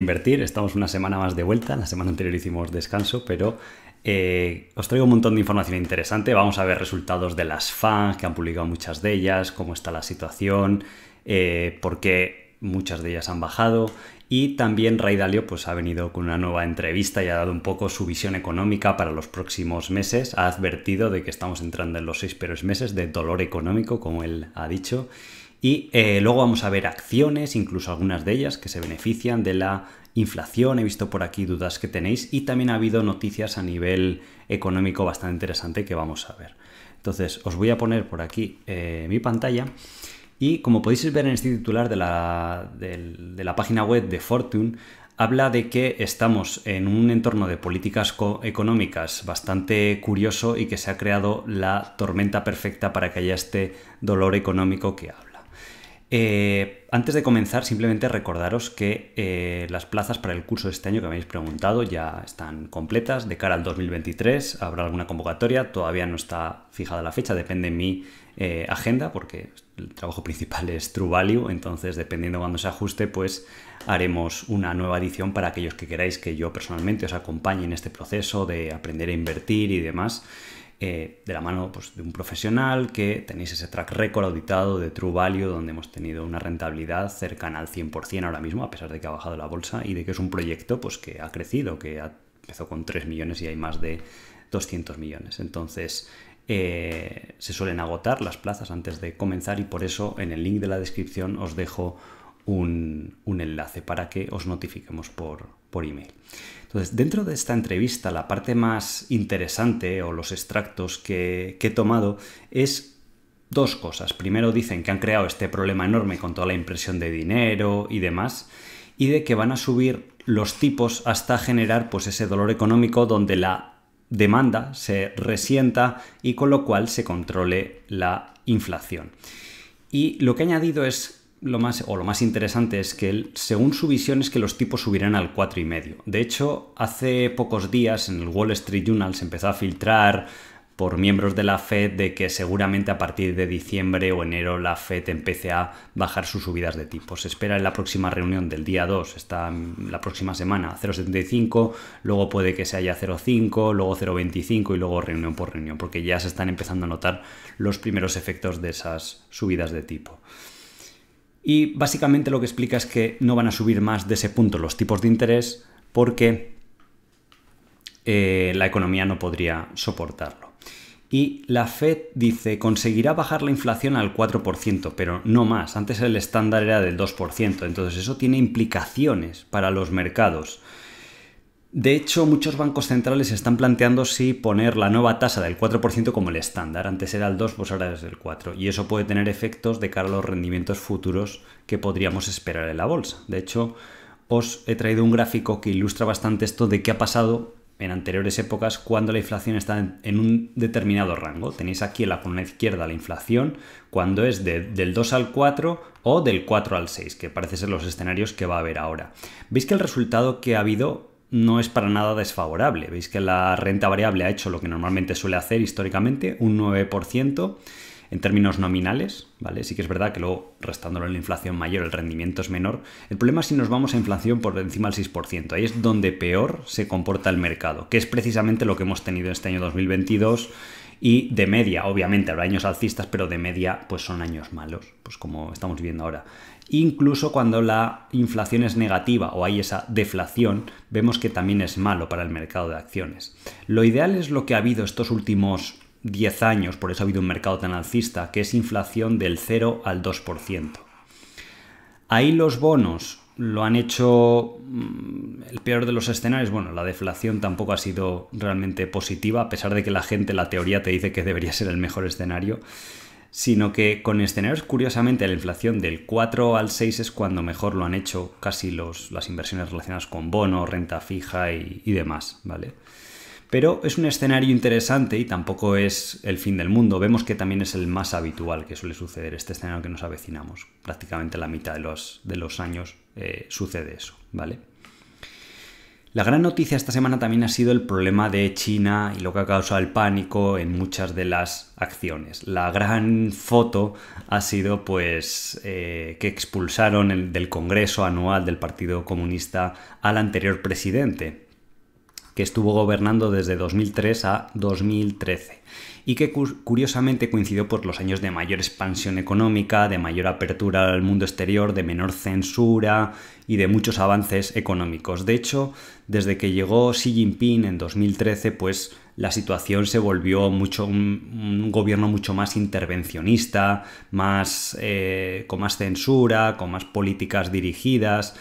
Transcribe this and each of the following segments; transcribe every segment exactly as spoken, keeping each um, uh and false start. Invertir, estamos una semana más de vuelta, la semana anterior hicimos descanso, pero eh, os traigo un montón de información interesante. Vamos a ver resultados de las F A N, que han publicado muchas de ellas, cómo está la situación, eh, por qué muchas de ellas han bajado, y también Ray Dalio pues, ha venido con una nueva entrevista y ha dado un poco su visión económica para los próximos meses. Ha advertido de que estamos entrando en los seis peores meses de dolor económico, como él ha dicho. Y eh, luego vamos a ver acciones, incluso algunas de ellas que se benefician de la inflación. He visto por aquí dudas que tenéis y también ha habido noticias a nivel económico bastante interesante que vamos a ver. Entonces os voy a poner por aquí eh, mi pantalla y como podéis ver en este titular de la, de, de la página web de Fortune, habla de que estamos en un entorno de políticas económicas bastante curioso y que se ha creado la tormenta perfecta para que haya este dolor económico que habla. Eh, antes de comenzar, simplemente recordaros que eh, las plazas para el curso de este año que me habéis preguntado ya están completas. De cara al dos mil veintitrés habrá alguna convocatoria, todavía no está fijada la fecha, depende de mi eh, agenda porque el trabajo principal es True Value, entonces dependiendo de cuando se ajuste pues haremos una nueva edición para aquellos que queráis que yo personalmente os acompañe en este proceso de aprender a invertir y demás. Eh, de la mano pues, de un profesional que tenéis ese track record auditado de True Value donde hemos tenido una rentabilidad cercana al cien por cien ahora mismo a pesar de que ha bajado la bolsa y de que es un proyecto pues, que ha crecido, que ha, empezó con tres millones y hay más de doscientos millones. Entonces eh, se suelen agotar las plazas antes de comenzar y por eso en el link de la descripción os dejo un, un enlace para que os notifiquemos por, por email. Entonces, dentro de esta entrevista, la parte más interesante o los extractos que, que he tomado es dos cosas. Primero, dicen que han creado este problema enorme con toda la impresión de dinero y demás, y de que van a subir los tipos hasta generar pues, ese dolor económico donde la demanda se resienta y con lo cual se controle la inflación. Y lo que he añadido es Lo más, o lo más interesante es que el, según su visión es que los tipos subirán al cuatro coma cinco. De hecho, hace pocos días en el Wall Street Journal se empezó a filtrar por miembros de la FED de que seguramente a partir de diciembre o enero la FED empece a bajar sus subidas de tipos. Se espera en la próxima reunión del día dos, está la próxima semana, cero coma setenta y cinco, luego puede que se haya cero coma cinco, luego cero coma veinticinco y luego reunión por reunión, porque ya se están empezando a notar los primeros efectos de esas subidas de tipo. Y básicamente lo que explica es que no van a subir más de ese punto los tipos de interés porque eh, la economía no podría soportarlo. Y la FED dice, conseguirá bajar la inflación al cuatro por ciento, pero no más. Antes el estándar era del dos por ciento, entonces eso tiene implicaciones para los mercados. De hecho, muchos bancos centrales están planteando si poner la nueva tasa del cuatro por ciento como el estándar. Antes era el dos, pues ahora es el cuatro. Y eso puede tener efectos de cara a los rendimientos futuros que podríamos esperar en la bolsa. De hecho, os he traído un gráfico que ilustra bastante esto de qué ha pasado en anteriores épocas cuando la inflación está en un determinado rango. Tenéis aquí en la columna izquierda la inflación cuando es de, del dos al cuatro o del cuatro al seis, que parece ser los escenarios que va a haber ahora. Veis que el resultado que ha habido no es para nada desfavorable. Veis que la renta variable ha hecho lo que normalmente suele hacer históricamente, un nueve por ciento en términos nominales, ¿vale? Sí que es verdad que luego, restándolo en la inflación mayor, el rendimiento es menor. El problema es si nos vamos a inflación por encima del seis por ciento. Ahí es donde peor se comporta el mercado, que es precisamente lo que hemos tenido este año dos mil veintidós y de media, obviamente, habrá años alcistas, pero de media pues son años malos, pues como estamos viendo ahora. Incluso cuando la inflación es negativa o hay esa deflación, vemos que también es malo para el mercado de acciones. Lo ideal es lo que ha habido estos últimos diez años, por eso ha habido un mercado tan alcista, que es inflación del cero al dos por ciento. Ahí los bonos lo han hecho el peor de los escenarios. Bueno, la deflación tampoco ha sido realmente positiva, a pesar de que la gente, la teoría te dice que debería ser el mejor escenario, sino que con escenarios, curiosamente, la inflación del cuatro al seis es cuando mejor lo han hecho casi los, las inversiones relacionadas con bono, renta fija y, y demás, ¿vale? Pero es un escenario interesante y tampoco es el fin del mundo. Vemos que también es el más habitual que suele suceder, este escenario que nos avecinamos. Prácticamente la mitad de los, de los años eh, sucede eso, ¿vale? La gran noticia esta semana también ha sido el problema de China y lo que ha causado el pánico en muchas de las acciones. La gran foto ha sido pues eh, que expulsaron el, del Congreso anual del Partido Comunista al anterior presidente, que estuvo gobernando desde dos mil tres a dos mil trece y que curiosamente coincidió por los años de mayor expansión económica, de mayor apertura al mundo exterior, de menor censura y de muchos avances económicos. De hecho, desde que llegó Xi Jinping en dos mil trece, pues la situación se volvió mucho un, un gobierno mucho más intervencionista, más, eh, con más censura, con más políticas dirigidas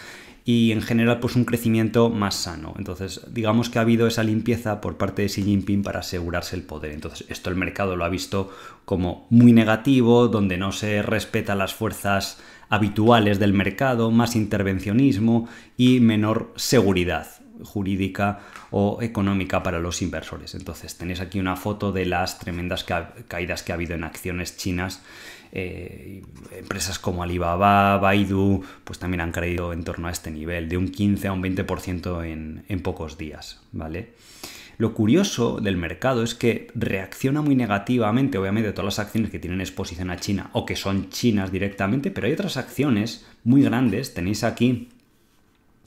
y en general pues un crecimiento más sano. Entonces digamos que ha habido esa limpieza por parte de Xi Jinping para asegurarse el poder. Entonces esto el mercado lo ha visto como muy negativo, donde no se respetan las fuerzas habituales del mercado, más intervencionismo y menor seguridad jurídica o económica para los inversores. Entonces tenéis aquí una foto de las tremendas ca caídas que ha habido en acciones chinas. Eh, empresas como Alibaba, Baidu, pues también han caído en torno a este nivel, de un quince a un veinte por ciento en, en pocos días, ¿vale? Lo curioso del mercado es que reacciona muy negativamente, obviamente, todas las acciones que tienen exposición a China o que son chinas directamente, pero hay otras acciones muy grandes. Tenéis aquí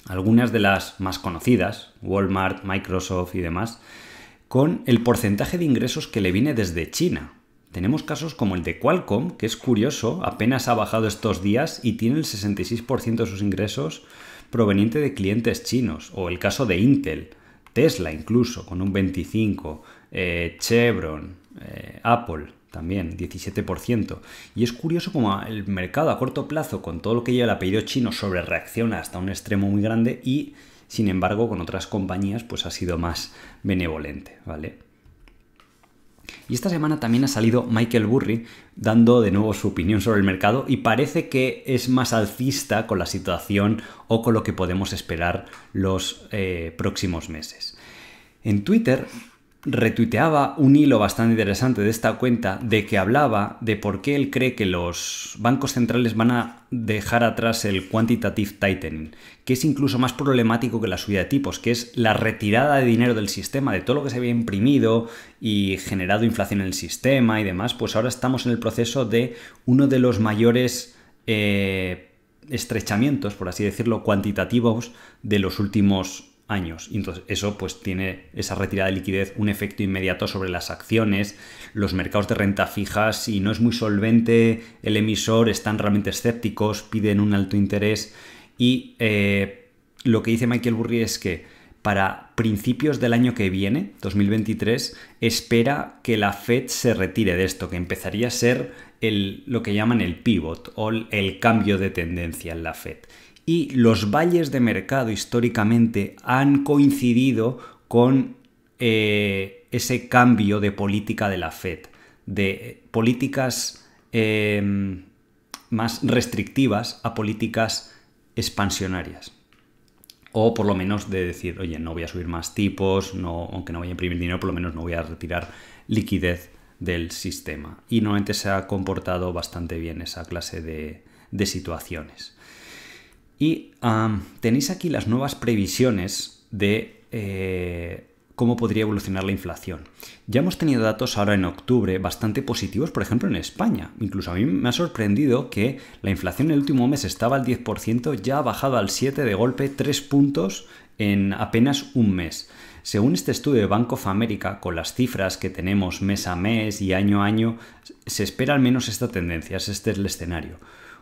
algunas de las más conocidas, Walmart, Microsoft y demás, con el porcentaje de ingresos que le viene desde China. Tenemos casos como el de Qualcomm, que es curioso, apenas ha bajado estos días y tiene el sesenta y seis por ciento de sus ingresos proveniente de clientes chinos, o el caso de Intel, Tesla incluso, con un veinticinco por ciento, eh, Chevron, eh, Apple también, diecisiete por ciento. Y es curioso como el mercado a corto plazo, con todo lo que lleva el apellido chino, sobre reacciona hasta un extremo muy grande y, sin embargo, con otras compañías pues ha sido más benevolente, ¿vale? Y esta semana también ha salido Michael Burry dando de nuevo su opinión sobre el mercado y parece que es más alcista con la situación o con lo que podemos esperar los eh, próximos meses. En Twitter retuiteaba un hilo bastante interesante de esta cuenta, de que hablaba de por qué él cree que los bancos centrales van a dejar atrás el quantitative tightening, que es incluso más problemático que la subida de tipos, que es la retirada de dinero del sistema, de todo lo que se había imprimido y generado inflación en el sistema y demás. Pues ahora estamos en el proceso de uno de los mayores eh, estrechamientos, por así decirlo, cuantitativos de los últimos años. Y entonces eso pues tiene, esa retirada de liquidez, un efecto inmediato sobre las acciones, los mercados de renta fija. Si no es muy solvente el emisor, están realmente escépticos, piden un alto interés y eh, lo que dice Michael Burry es que para principios del año que viene, dos mil veintitrés, espera que la FED se retire de esto, que empezaría a ser el, lo que llaman el pivot o el cambio de tendencia en la FED. Y los valles de mercado históricamente han coincidido con eh, ese cambio de política de la FED, de políticas eh, más restrictivas a políticas expansionarias. O por lo menos de decir, oye, no voy a subir más tipos, no, aunque no voy a imprimir dinero, por lo menos no voy a retirar liquidez del sistema. Y normalmente se ha comportado bastante bien esa clase de, de situaciones. Y um, tenéis aquí las nuevas previsiones de eh, cómo podría evolucionar la inflación. Ya hemos tenido datos ahora en octubre bastante positivos, por ejemplo en España. Incluso a mí me ha sorprendido que la inflación en el último mes estaba al diez por ciento, ya ha bajado al siete por ciento de golpe, tres puntos en apenas un mes. Según este estudio de Bank of America, con las cifras que tenemos mes a mes y año a año, se espera al menos esta tendencia, este es el escenario.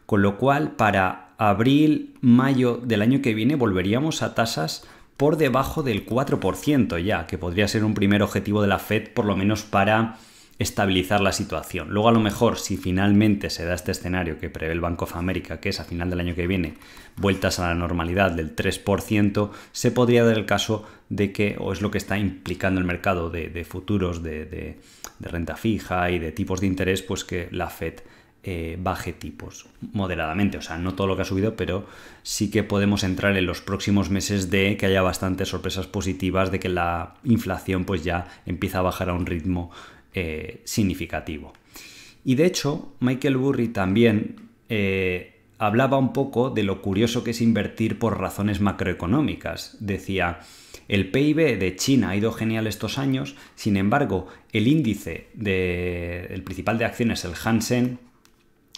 Con lo cual, para abril, mayo del año que viene volveríamos a tasas por debajo del cuatro por ciento ya, que podría ser un primer objetivo de la FED, por lo menos para estabilizar la situación. Luego, a lo mejor, si finalmente se da este escenario que prevé el Bank of America, que es a final del año que viene, vueltas a la normalidad del tres por ciento, se podría dar el caso de que, o es lo que está implicando el mercado de, de futuros, de, de, de renta fija y de tipos de interés, pues que la FED Eh, baje tipos moderadamente. O sea, no todo lo que ha subido, pero sí que podemos entrar en los próximos meses de que haya bastantes sorpresas positivas, de que la inflación pues ya empieza a bajar a un ritmo eh, significativo. Y de hecho, Michael Burry también eh, hablaba un poco de lo curioso que es invertir por razones macroeconómicas. Decía, el P I B de China ha ido genial estos años, sin embargo, el índice de, el principal de acciones, el Hang Seng,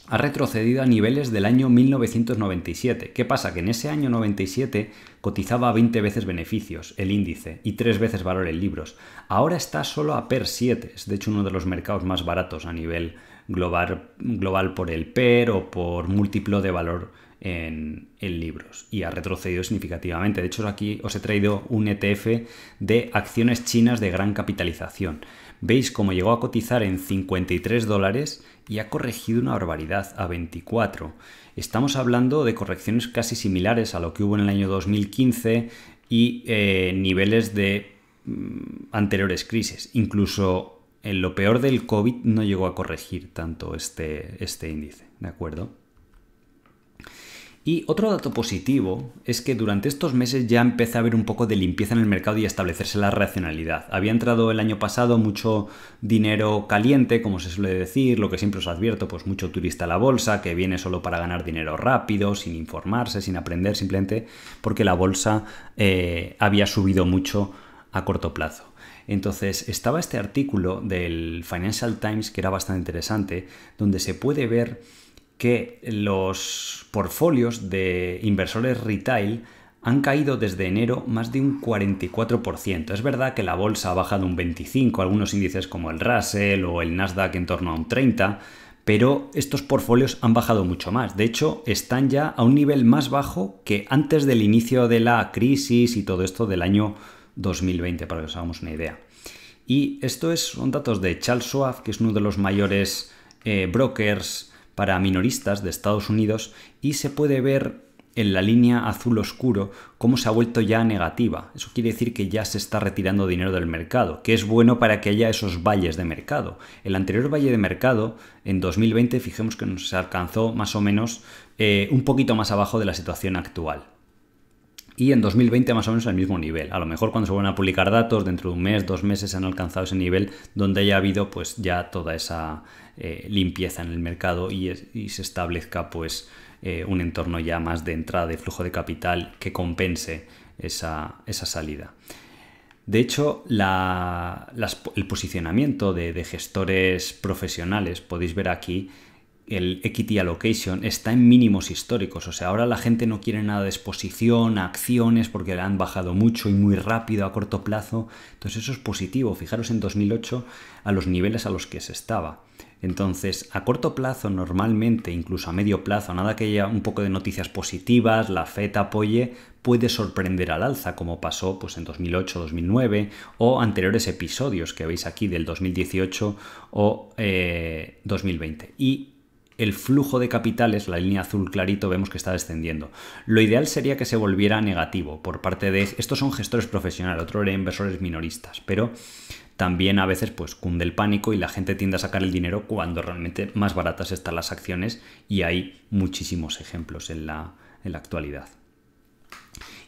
ha retrocedido a niveles del año mil novecientos noventa y siete. ¿Qué pasa? Que en ese año noventa y siete cotizaba veinte veces beneficios el índice y tres veces valor en libros. Ahora está solo a P E R siete, es de hecho uno de los mercados más baratos a nivel global, global por el P E R o por múltiplo de valor en, en libros, y ha retrocedido significativamente. De hecho, aquí os he traído un E T F de acciones chinas de gran capitalización. Veis cómo llegó a cotizar en cincuenta y tres dólares y ha corregido una barbaridad a veinticuatro. Estamos hablando de correcciones casi similares a lo que hubo en el año dos mil quince y eh, niveles de mm, anteriores crisis. Incluso en lo peor del COVID no llegó a corregir tanto este, este índice, ¿de acuerdo? Y otro dato positivo es que durante estos meses ya empieza a haber un poco de limpieza en el mercado y establecerse la racionalidad. Había entrado el año pasado mucho dinero caliente, como se suele decir, lo que siempre os advierto, pues mucho turista a la bolsa, que viene solo para ganar dinero rápido, sin informarse, sin aprender, simplemente porque la bolsa eh, había subido mucho a corto plazo. Entonces, estaba este artículo del Financial Times, que era bastante interesante, donde se puede ver que los portfolios de inversores retail han caído desde enero más de un cuarenta y cuatro por ciento. Es verdad que la bolsa ha bajado un veinticinco por ciento, algunos índices como el Russell o el Nasdaq en torno a un treinta por ciento, pero estos portfolios han bajado mucho más. De hecho, están ya a un nivel más bajo que antes del inicio de la crisis y todo esto del año dos mil veinte, para que os hagamos una idea. Y esto es, son datos de Charles Schwab, que es uno de los mayores eh, brokers para minoristas de Estados Unidos, y se puede ver en la línea azul oscuro cómo se ha vuelto ya negativa. Eso quiere decir que ya se está retirando dinero del mercado, que es bueno para que haya esos valles de mercado. El anterior valle de mercado, en dos mil veinte, fijemos que nos alcanzó más o menos eh, un poquito más abajo de la situación actual. Y en dos mil veinte más o menos al mismo nivel. A lo mejor cuando se vuelvan a publicar datos, dentro de un mes, dos meses, se han alcanzado ese nivel donde haya habido pues ya toda esa eh, limpieza en el mercado y, es, y se establezca pues eh, un entorno ya más de entrada de flujo de capital que compense esa, esa salida. De hecho, la, las, el posicionamiento de, de gestores profesionales, podéis ver aquí, el equity allocation está en mínimos históricos. O sea, ahora la gente no quiere nada de exposición a acciones porque le han bajado mucho y muy rápido a corto plazo. Entonces eso es positivo. Fijaros en dos mil ocho a los niveles a los que se estaba. Entonces, a corto plazo normalmente, incluso a medio plazo, nada que haya un poco de noticias positivas, la F E D apoye, puede sorprender al alza, como pasó pues en dos mil ocho, dos mil nueve o anteriores episodios que veis aquí del dos mil dieciocho o eh, dos mil veinte. Y el flujo de capitales, la línea azul clarito, vemos que está descendiendo. Lo ideal sería que se volviera negativo por parte de... Estos son gestores profesionales, otros eran inversores minoristas, pero también a veces pues cunde el pánico y la gente tiende a sacar el dinero cuando realmente más baratas están las acciones, y hay muchísimos ejemplos en la, en la actualidad.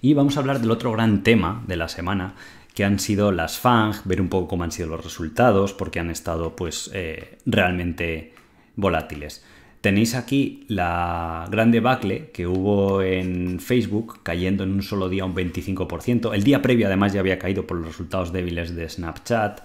Y vamos a hablar del otro gran tema de la semana, que han sido las FANG, ver un poco cómo han sido los resultados, porque han estado pues eh, realmente volátiles. Tenéis aquí la gran debacle que hubo en Facebook, cayendo en un solo día un veinticinco por ciento. El día previo además ya había caído por los resultados débiles de Snapchat.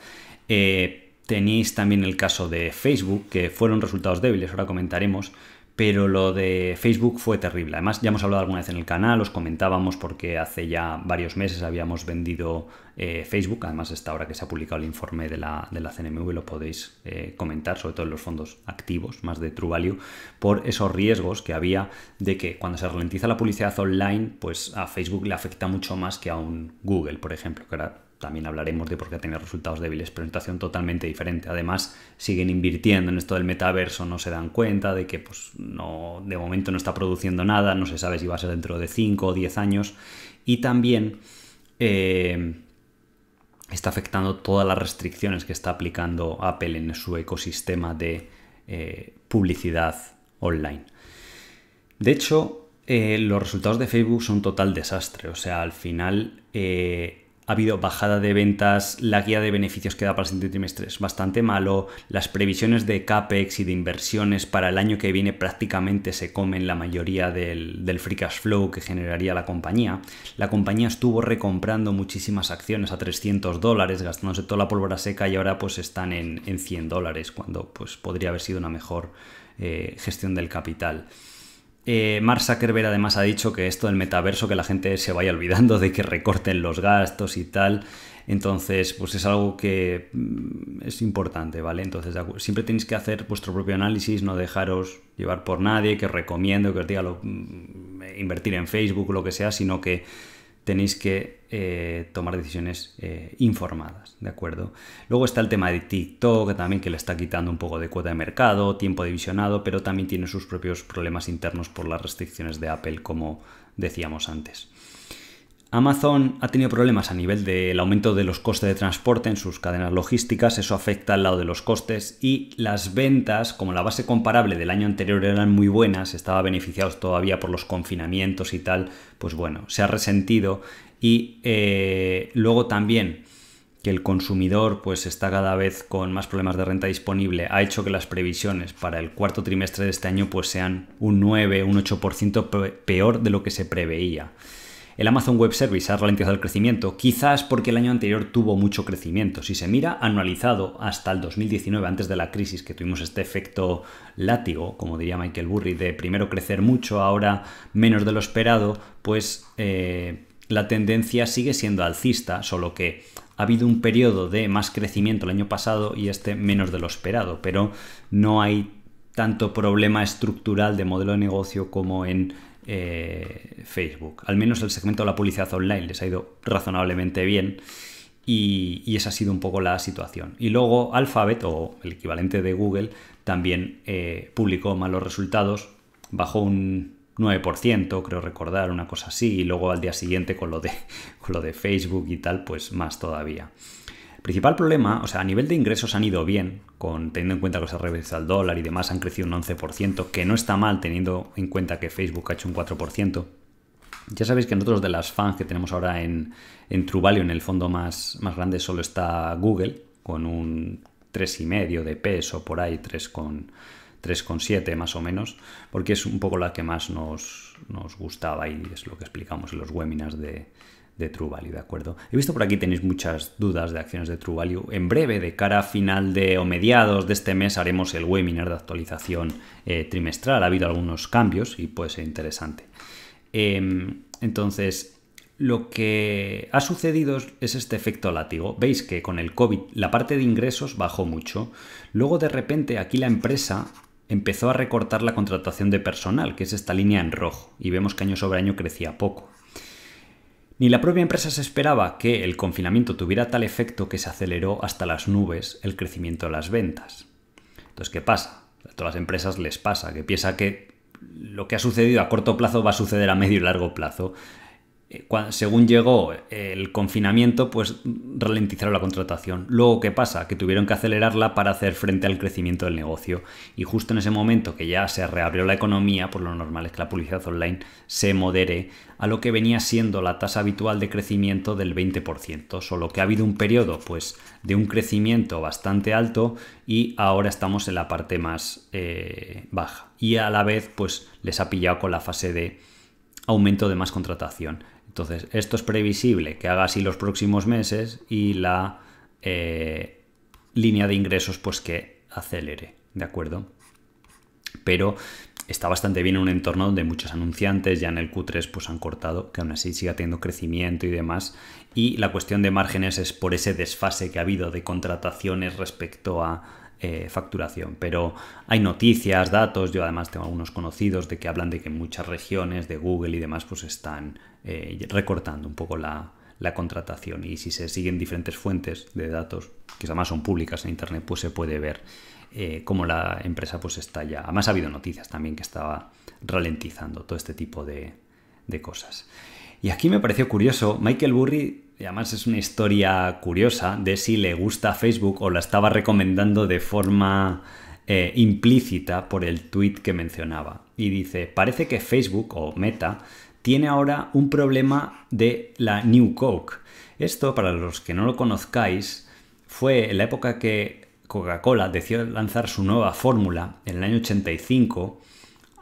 Eh, tenéis también el caso de Facebook, que fueron resultados débiles, ahora comentaremos, pero lo de Facebook fue terrible. Además, ya hemos hablado alguna vez en el canal, os comentábamos porque hace ya varios meses habíamos vendido eh, Facebook. Además, esta hora que se ha publicado el informe de la, de la C N M V lo podéis eh, comentar, sobre todo en los fondos activos, más de True Value, por esos riesgos que había de que cuando se ralentiza la publicidad online, pues a Facebook le afecta mucho más que a un Google, por ejemplo, que ahora también hablaremos de por qué ha tenido resultados débiles, pero en una situación totalmente diferente. Además, siguen invirtiendo en esto del metaverso, no se dan cuenta de que pues, no, de momento no está produciendo nada, no se sabe si va a ser dentro de cinco o diez años. Y también eh, está afectando todas las restricciones que está aplicando Apple en su ecosistema de eh, publicidad online. De hecho, eh, los resultados de Facebook son un total desastre. O sea, al final... Eh, ha habido bajada de ventas, la guía de beneficios que da para el siguiente trimestre es bastante malo, las previsiones de CAPEX y de inversiones para el año que viene prácticamente se comen la mayoría del, del free cash flow que generaría la compañía. La compañía estuvo recomprando muchísimas acciones a trescientos dólares, gastándose toda la pólvora seca, y ahora pues están en, en cien dólares, cuando pues podría haber sido una mejor eh, gestión del capital. Eh, Mark Zuckerberg además ha dicho que esto del metaverso, que la gente se vaya olvidando de que recorten los gastos y tal. Entonces, pues es algo que es importante, ¿vale? Entonces, siempre tenéis que hacer vuestro propio análisis, no dejaros llevar por nadie, que os recomiendo, que os diga lo, invertir en Facebook o lo que sea, sino que tenéis que eh, tomar decisiones eh, informadas, ¿de acuerdo? Luego está el tema de TikTok, también, que le está quitando un poco de cuota de mercado, tiempo de visionado, pero también tiene sus propios problemas internos por las restricciones de Apple, como decíamos antes. Amazon ha tenido problemas a nivel del aumento de los costes de transporte en sus cadenas logísticas, eso afecta al lado de los costes, y las ventas, como la base comparable del año anterior eran muy buenas, estaba beneficiados todavía por los confinamientos y tal, pues bueno, se ha resentido. Y eh, luego también que el consumidor pues está cada vez con más problemas de renta disponible, ha hecho que las previsiones para el cuarto trimestre de este año pues sean un nueve, un ocho por ciento peor de lo que se preveía. El Amazon Web Service ha ralentizado el crecimiento, quizás porque el año anterior tuvo mucho crecimiento. Si se mira anualizado hasta el dos mil diecinueve, antes de la crisis, que tuvimos este efecto látigo, como diría Michael Burry, de primero crecer mucho, ahora menos de lo esperado, pues eh, la tendencia sigue siendo alcista, solo que ha habido un periodo de más crecimiento el año pasado y este menos de lo esperado, pero no hay tanto problema estructural de modelo de negocio como en Eh, Facebook. Al menos el segmento de la publicidad online les ha ido razonablemente bien, y, y esa ha sido un poco la situación. Y luego Alphabet, o el equivalente de Google, también eh, publicó malos resultados, bajó un nueve por ciento, creo recordar, una cosa así, y luego al día siguiente con lo de, con lo de Facebook y tal, pues más todavía. Principal problema, o sea, a nivel de ingresos han ido bien, con, teniendo en cuenta que se ha revisado el dólar y demás, han crecido un once por ciento, que no está mal teniendo en cuenta que Facebook ha hecho un cuatro por ciento. Ya sabéis que nosotros de las fans que tenemos ahora en, en True Value, en el fondo más, más grande, solo está Google, con un tres coma cinco de peso por ahí, tres coma siete más o menos, porque es un poco la que más nos, nos gustaba y es lo que explicamos en los webinars de... de True Value, ¿de acuerdo? He visto por aquí tenéis muchas dudas de acciones de True Value. En breve, de cara a final de o mediados de este mes, haremos el webinar de actualización eh, trimestral. Ha habido algunos cambios y puede ser interesante. Eh, entonces, lo que ha sucedido es este efecto látigo. Veis que con el COVID la parte de ingresos bajó mucho. Luego, de repente, aquí la empresa empezó a recortar la contratación de personal, que es esta línea en rojo, y vemos que año sobre año crecía poco. Ni la propia empresa se esperaba que el confinamiento tuviera tal efecto que se aceleró hasta las nubes el crecimiento de las ventas. Entonces, ¿qué pasa? A todas las empresas les pasa, que piensa que lo que ha sucedido a corto plazo va a suceder a medio y largo plazo. Eh, cuando, según llegó el confinamiento, pues ralentizaron la contratación. Luego, ¿qué pasa? Que tuvieron que acelerarla para hacer frente al crecimiento del negocio. Y justo en ese momento que ya se reabrió la economía, pues lo normal es que la publicidad online se modere a lo que venía siendo la tasa habitual de crecimiento del veinte por ciento, solo que ha habido un periodo pues de un crecimiento bastante alto y ahora estamos en la parte más eh, baja. Y a la vez pues les ha pillado con la fase de aumento de más contratación. Entonces, esto es previsible que haga así los próximos meses y la eh, línea de ingresos pues que acelere, ¿de acuerdo? Pero está bastante bien en un entorno donde muchos anunciantes ya en el Q tres pues han cortado, que aún así siga teniendo crecimiento y demás. Y la cuestión de márgenes es por ese desfase que ha habido de contrataciones respecto a eh, facturación. Pero hay noticias, datos, yo además tengo algunos conocidos de que hablan de que muchas regiones de Google y demás pues están eh, recortando un poco la, la contratación. Y si se siguen diferentes fuentes de datos, que además son públicas en Internet, pues se puede ver Eh, como la empresa pues está ya. Además ha habido noticias también que estaba ralentizando todo este tipo de, de cosas. Y aquí me pareció curioso, Michael Burry, además es una historia curiosa de si le gusta Facebook o la estaba recomendando de forma eh, implícita por el tweet que mencionaba. Y dice, parece que Facebook o Meta tiene ahora un problema de la New Coke. Esto, para los que no lo conozcáis, fue en la época que Coca-Cola decidió lanzar su nueva fórmula en el año ochenta y cinco.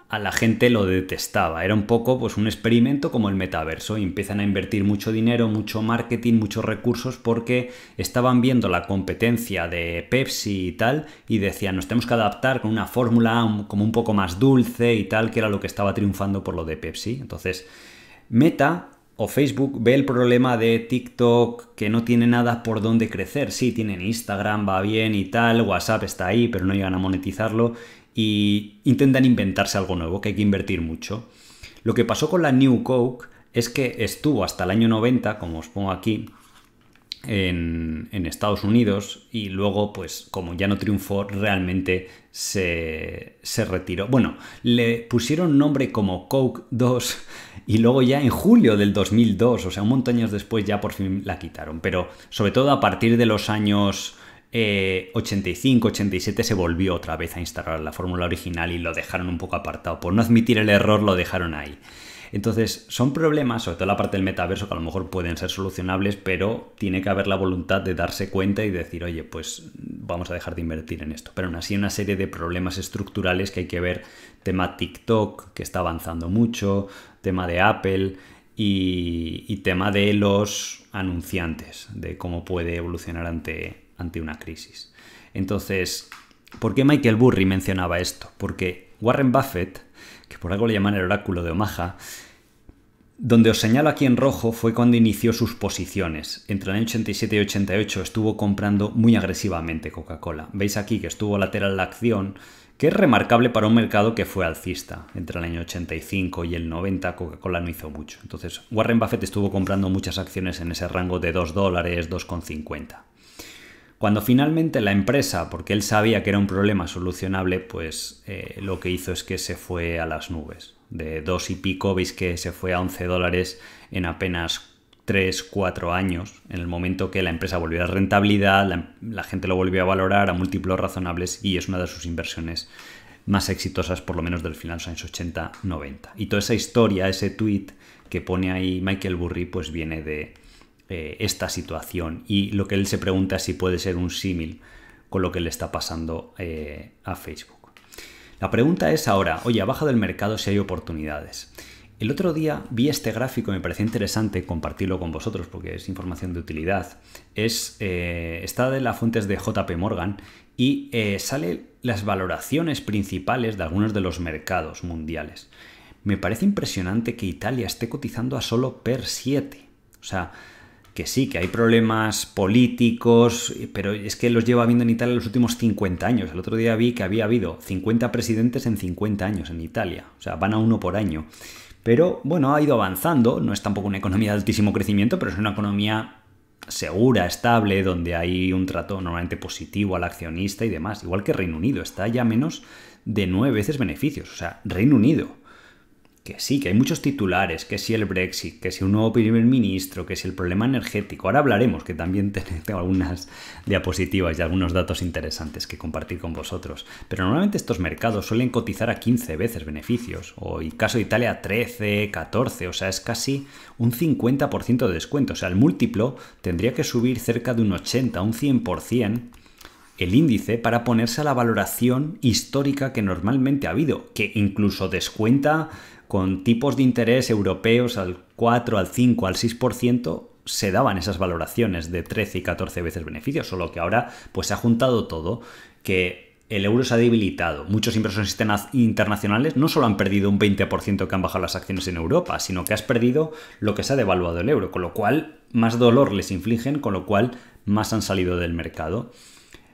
A la gente lo detestaba. Era un poco pues un experimento como el metaverso. Y empiezan a invertir mucho dinero, mucho marketing, muchos recursos, porque estaban viendo la competencia de Pepsi y tal, y decían, nos tenemos que adaptar con una fórmula como un poco más dulce y tal, que era lo que estaba triunfando por lo de Pepsi. Entonces, Meta o Facebook ve el problema de TikTok, que no tiene nada por donde crecer. Sí, tienen Instagram, va bien y tal, WhatsApp está ahí, pero no llegan a monetizarlo y intentan inventarse algo nuevo, que hay que invertir mucho. Lo que pasó con la New Coke es que estuvo hasta el año noventa, como os pongo aquí, en, en Estados Unidos, y luego, pues como ya no triunfó, realmente se, se retiró. Bueno, le pusieron nombre como Coke dos... Y luego ya en julio del dos mil dos, o sea, un montón de años después, ya por fin la quitaron. Pero sobre todo a partir de los años eh, ochenta y cinco, ochenta y siete se volvió otra vez a instalar la fórmula original y lo dejaron un poco apartado. Por no admitir el error lo dejaron ahí. Entonces son problemas, sobre todo la parte del metaverso, que a lo mejor pueden ser solucionables, pero tiene que haber la voluntad de darse cuenta y decir, oye, pues vamos a dejar de invertir en esto. Pero aún así hay una serie de problemas estructurales que hay que ver. Tema TikTok, que está avanzando mucho, tema de Apple y, y tema de los anunciantes, de cómo puede evolucionar ante, ante una crisis. Entonces, ¿por qué Michael Burry mencionaba esto? Porque Warren Buffett, que por algo le llaman el oráculo de Omaha, donde os señalo aquí en rojo, fue cuando inició sus posiciones. Entre el año ochenta y siete y ochenta y ocho estuvo comprando muy agresivamente Coca-Cola. Veis aquí que estuvo lateral la acción, que es remarcable para un mercado que fue alcista. Entre el año ochenta y cinco y el noventa Coca-Cola no hizo mucho. Entonces Warren Buffett estuvo comprando muchas acciones en ese rango de dos dólares, dos con cincuenta. Cuando finalmente la empresa, porque él sabía que era un problema solucionable, pues eh, lo que hizo es que se fue a las nubes. De dos y pico, veis que se fue a once dólares en apenas tres, cuatro años. En el momento que la empresa volvió a rentabilidad, la, la gente lo volvió a valorar a múltiplos razonables, y es una de sus inversiones más exitosas, por lo menos del final de los años ochenta noventa. Y toda esa historia, ese tweet que pone ahí Michael Burry, pues viene de eh, esta situación. Y lo que él se pregunta es si puede ser un símil con lo que le está pasando eh, a Facebook. La pregunta es ahora, oye, abajo del mercado si hay oportunidades. El otro día vi este gráfico, me pareció interesante compartirlo con vosotros porque es información de utilidad. Es, eh, está de las fuentes de J P Morgan y eh, salen las valoraciones principales de algunos de los mercados mundiales. Me parece impresionante que Italia esté cotizando a solo per siete. O sea, que sí, que hay problemas políticos, pero es que los lleva viendo en Italia los últimos cincuenta años. El otro día vi que había habido cincuenta presidentes en cincuenta años en Italia. O sea, van a uno por año. Pero bueno, ha ido avanzando, no es tampoco una economía de altísimo crecimiento, pero es una economía segura, estable, donde hay un trato normalmente positivo al accionista y demás. Igual que Reino Unido, está ya menos de nueve veces beneficios. O sea, Reino Unido, que sí, que hay muchos titulares, que si el Brexit, que si un nuevo primer ministro, que si el problema energético. Ahora hablaremos, que también tengo algunas diapositivas y algunos datos interesantes que compartir con vosotros. Pero normalmente estos mercados suelen cotizar a quince veces beneficios, o en el caso de Italia trece, catorce, o sea, es casi un cincuenta por ciento de descuento. O sea, el múltiplo tendría que subir cerca de un ochenta, un cien por ciento el índice para ponerse a la valoración histórica que normalmente ha habido, que incluso descuenta con tipos de interés europeos al cuatro, al cinco, al seis por ciento, se daban esas valoraciones de trece y catorce veces beneficios, solo que ahora pues se ha juntado todo, que el euro se ha debilitado. Muchos inversores internacionales no solo han perdido un veinte por ciento que han bajado las acciones en Europa, sino que has perdido lo que se ha devaluado el euro, con lo cual más dolor les infligen, con lo cual más han salido del mercado.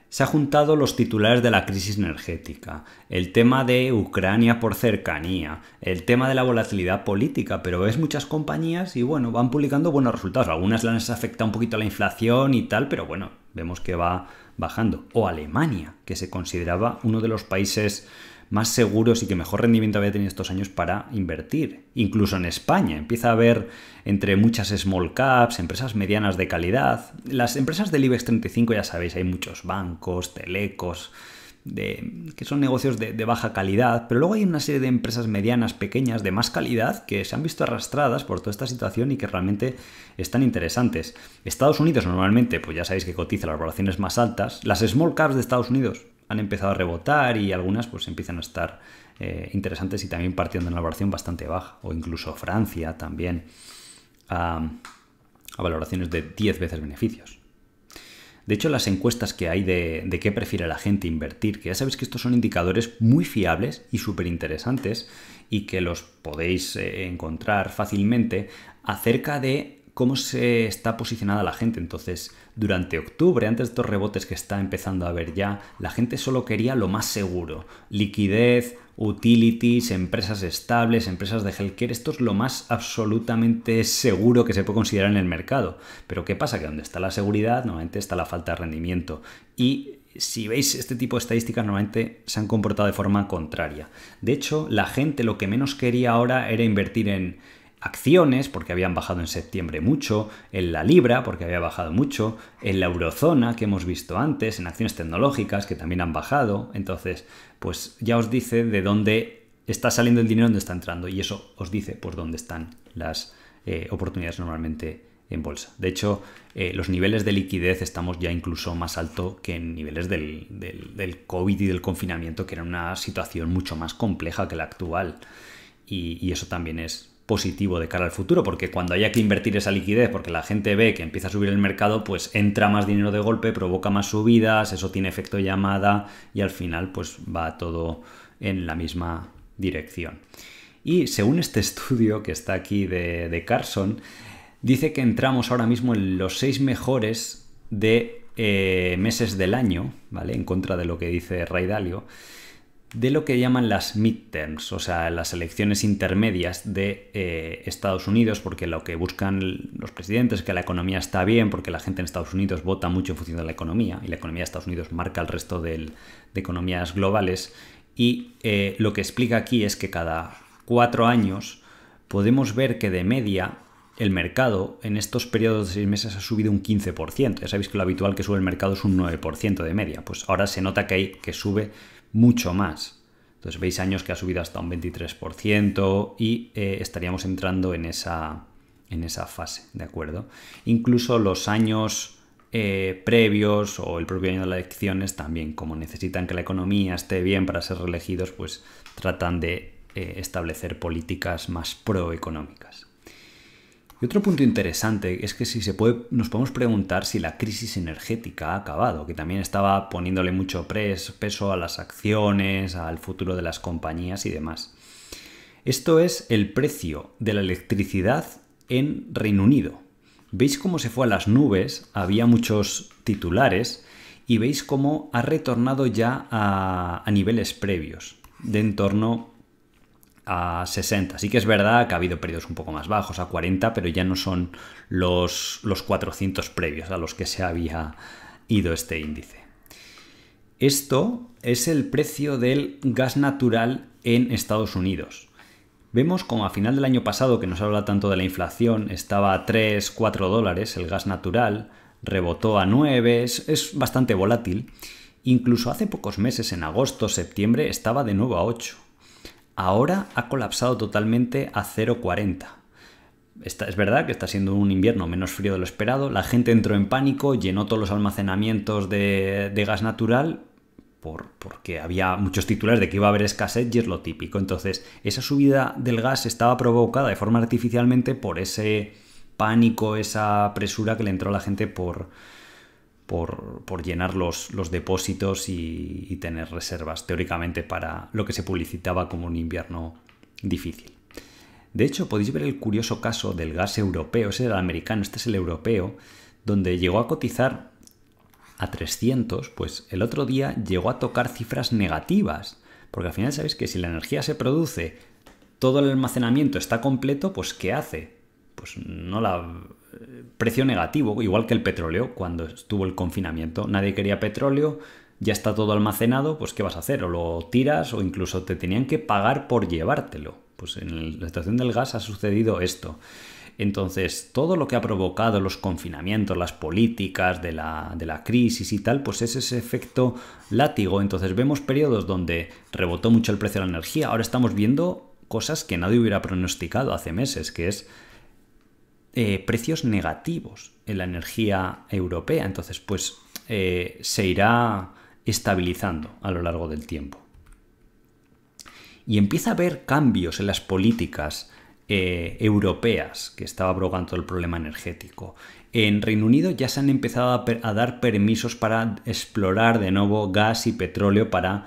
Se ha juntado los titulares de la crisis energética, el tema de Ucrania por cercanía, el tema de la volatilidad política, pero ves muchas compañías y bueno, van publicando buenos resultados. Algunas les afecta un poquito la inflación y tal, pero bueno, vemos que va bajando. O Alemania, que se consideraba uno de los países más seguros y que mejor rendimiento había tenido estos años para invertir. Incluso en España empieza a haber entre muchas small caps, empresas medianas de calidad. Las empresas del IBEX treinta y cinco, ya sabéis, hay muchos bancos, telecos, de, que son negocios de, de baja calidad, pero luego hay una serie de empresas medianas, pequeñas, de más calidad, que se han visto arrastradas por toda esta situación y que realmente están interesantes. Estados Unidos normalmente, pues ya sabéis que cotiza las valoraciones más altas. Las small caps de Estados Unidos han empezado a rebotar y algunas pues empiezan a estar eh, interesantes y también partiendo de una valoración bastante baja. O incluso Francia también a, a valoraciones de diez veces beneficios. De hecho, las encuestas que hay de, de qué prefiere la gente invertir, que ya sabéis que estos son indicadores muy fiables y súper interesantes y que los podéis eh, encontrar fácilmente acerca de cómo se está posicionada la gente. Entonces, durante octubre, antes de estos rebotes que está empezando a haber ya, la gente solo quería lo más seguro. Liquidez, utilities, empresas estables, empresas de healthcare. Esto es lo más absolutamente seguro que se puede considerar en el mercado. Pero ¿qué pasa? Que donde está la seguridad, normalmente está la falta de rendimiento. Y si veis este tipo de estadísticas, normalmente se han comportado de forma contraria. De hecho, la gente lo que menos quería ahora era invertir en acciones, porque habían bajado en septiembre mucho, en la libra, porque había bajado mucho, en la eurozona, que hemos visto antes, en acciones tecnológicas, que también han bajado. Entonces, pues ya os dice de dónde está saliendo el dinero, dónde está entrando, y eso os dice pues dónde están las eh, oportunidades normalmente en bolsa. De hecho, eh, los niveles de liquidez estamos ya incluso más alto que en niveles del, del, del COVID y del confinamiento, que era una situación mucho más compleja que la actual, y, y eso también es positivo de cara al futuro, porque cuando haya que invertir esa liquidez, porque la gente ve que empieza a subir el mercado, pues entra más dinero de golpe, provoca más subidas, eso tiene efecto llamada y al final pues va todo en la misma dirección. Y según este estudio que está aquí de, de Carson, dice que entramos ahora mismo en los seis mejores de eh, meses del año, ¿vale? En contra de lo que dice Ray Dalio, de lo que llaman las midterms, o sea, las elecciones intermedias de eh, Estados Unidos, porque lo que buscan los presidentes es que la economía está bien, porque la gente en Estados Unidos vota mucho en función de la economía, y la economía de Estados Unidos marca el resto del, de economías globales, y eh, lo que explica aquí es que cada cuatro años podemos ver que de media el mercado en estos periodos de seis meses ha subido un quince por ciento. Ya sabéis que lo habitual que sube el mercado es un nueve por ciento de media, pues ahora se nota que, hay, que sube mucho más. Entonces veis años que ha subido hasta un veintitrés por ciento y eh, estaríamos entrando en esa, en esa fase, ¿de acuerdo? Incluso los años eh, previos o el propio año de las elecciones también, como necesitan que la economía esté bien para ser reelegidos, pues tratan de eh, establecer políticas más proeconómicas. Y otro punto interesante es que si se puede, nos podemos preguntar si la crisis energética ha acabado, que también estaba poniéndole mucho peso a las acciones, al futuro de las compañías y demás. Esto es el precio de la electricidad en Reino Unido. Veis cómo se fue a las nubes, había muchos titulares y veis cómo ha retornado ya a, a niveles previos, de en torno a sesenta. Sí que es verdad que ha habido periodos un poco más bajos, a cuarenta, pero ya no son los, los cuatrocientos previos a los que se había ido este índice. Esto es el precio del gas natural en Estados Unidos. Vemos como a final del año pasado, que nos habla tanto de la inflación, estaba a tres, cuatro dólares el gas natural, rebotó a nueve, es, es bastante volátil. Incluso hace pocos meses, en agosto, septiembre, estaba de nuevo a ocho. Ahora ha colapsado totalmente a cero coma cuarenta. Es verdad que está siendo un invierno menos frío de lo esperado. La gente entró en pánico, llenó todos los almacenamientos de, de gas natural por, porque había muchos titulares de que iba a haber escasez y es lo típico. Entonces, esa subida del gas estaba provocada de forma artificialmente por ese pánico, esa presura que le entró a la gente por, por, por llenar los, los depósitos y, y tener reservas, teóricamente, para lo que se publicitaba como un invierno difícil. De hecho, podéis ver el curioso caso del gas europeo, ese era el americano, este es el europeo, donde llegó a cotizar a trescientos, pues el otro día llegó a tocar cifras negativas, porque al final sabéis que si la energía se produce, todo el almacenamiento está completo, pues ¿qué hace? Pues no la... precio negativo, igual que el petróleo. Cuando estuvo el confinamiento, nadie quería petróleo, ya está todo almacenado, pues ¿qué vas a hacer? O lo tiras o incluso te tenían que pagar por llevártelo. Pues en la situación del gas ha sucedido esto. Entonces, todo lo que ha provocado los confinamientos, las políticas de la, de la crisis y tal, pues es ese efecto látigo. Entonces, vemos periodos donde rebotó mucho el precio de la energía. Ahora estamos viendo cosas que nadie hubiera pronosticado hace meses, que es eh, precios negativos en la energía europea. Entonces, pues eh, se irá estabilizando a lo largo del tiempo. Y empieza a haber cambios en las políticas eh, europeas que estaba provocando el problema energético. En Reino Unido ya se han empezado a, per a dar permisos para explorar de nuevo gas y petróleo para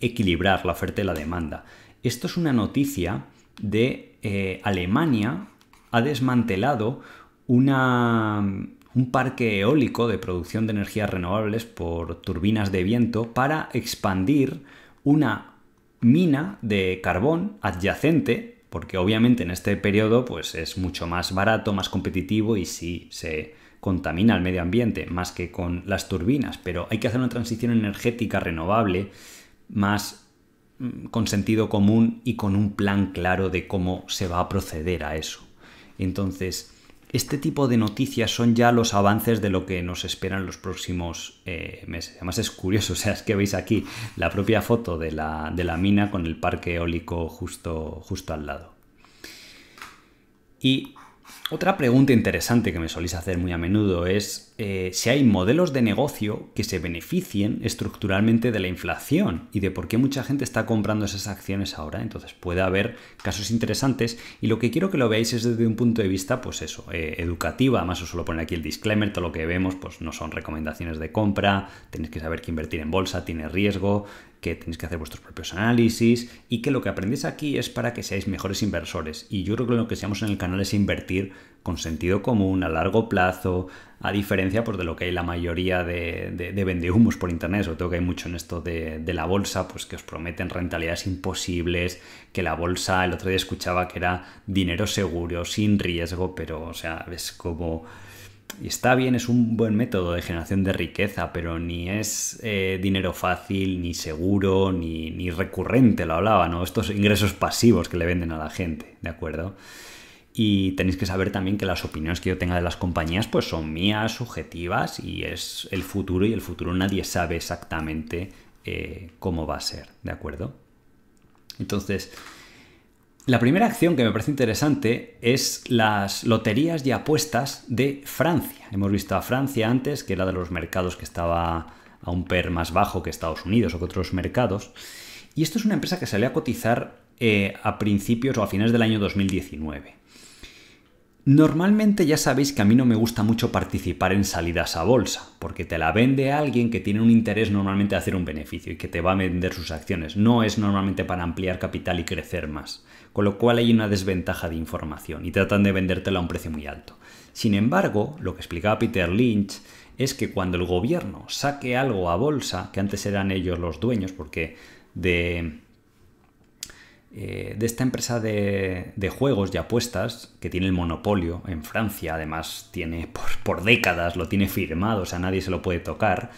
equilibrar la oferta y la demanda. Esto es una noticia de eh, Alemania. Ha desmantelado una, un parque eólico de producción de energías renovables por turbinas de viento para expandir una mina de carbón adyacente, porque obviamente en este periodo pues es mucho más barato, más competitivo, y sí se contamina el medio ambiente más que con las turbinas, pero hay que hacer una transición energética renovable más con sentido común y con un plan claro de cómo se va a proceder a eso. Entonces, este tipo de noticias son ya los avances de lo que nos esperan los próximos eh, meses. Además es curioso, o sea, es que veis aquí la propia foto de la, de la mina con el parque eólico justo, justo al lado. Y otra pregunta interesante que me soléis hacer muy a menudo es eh, si hay modelos de negocio que se beneficien estructuralmente de la inflación y de por qué mucha gente está comprando esas acciones ahora. Entonces puede haber casos interesantes, y lo que quiero que lo veáis es desde un punto de vista, pues eso, eh, educativo. Además os suelo poner aquí el disclaimer, todo lo que vemos pues no son recomendaciones de compra, tenéis que saber que invertir en bolsa tiene riesgo, que tenéis que hacer vuestros propios análisis y que lo que aprendéis aquí es para que seáis mejores inversores. Y yo creo que lo que seamos en el canal es invertir con sentido común, a largo plazo, a diferencia pues, de lo que hay la mayoría de, de, de vendehumos por internet, sobre todo que hay mucho en esto de, de la bolsa, pues que os prometen rentabilidades imposibles, que la bolsa, el otro día escuchaba que era dinero seguro, sin riesgo, pero o sea, es como... Y está bien, es un buen método de generación de riqueza, pero ni es eh, dinero fácil, ni seguro, ni, ni recurrente, lo hablaba, ¿no? Estos ingresos pasivos que le venden a la gente, ¿de acuerdo? Y tenéis que saber también que las opiniones que yo tenga de las compañías pues son mías, subjetivas, y es el futuro, y el futuro nadie sabe exactamente eh, cómo va a ser, ¿de acuerdo? Entonces... La primera acción que me parece interesante es las loterías y apuestas de Francia. Hemos visto a Francia antes, que era de los mercados que estaba a un P E R más bajo que Estados Unidos o que otros mercados. Y esto es una empresa que salió a cotizar eh, a principios o a finales del año dos mil diecinueve. Normalmente ya sabéis que a mí no me gusta mucho participar en salidas a bolsa, porque te la vende alguien que tiene un interés normalmente de hacer un beneficio y que te va a vender sus acciones. No es normalmente para ampliar capital y crecer más, con lo cual hay una desventaja de información y tratan de vendértela a un precio muy alto. Sin embargo, lo que explicaba Peter Lynch es que cuando el gobierno saque algo a bolsa, que antes eran ellos los dueños, porque de... Eh, de esta empresa de, de juegos y apuestas que tiene el monopolio en Francia, además tiene por, por décadas, lo tiene firmado, o sea, nadie se lo puede tocar,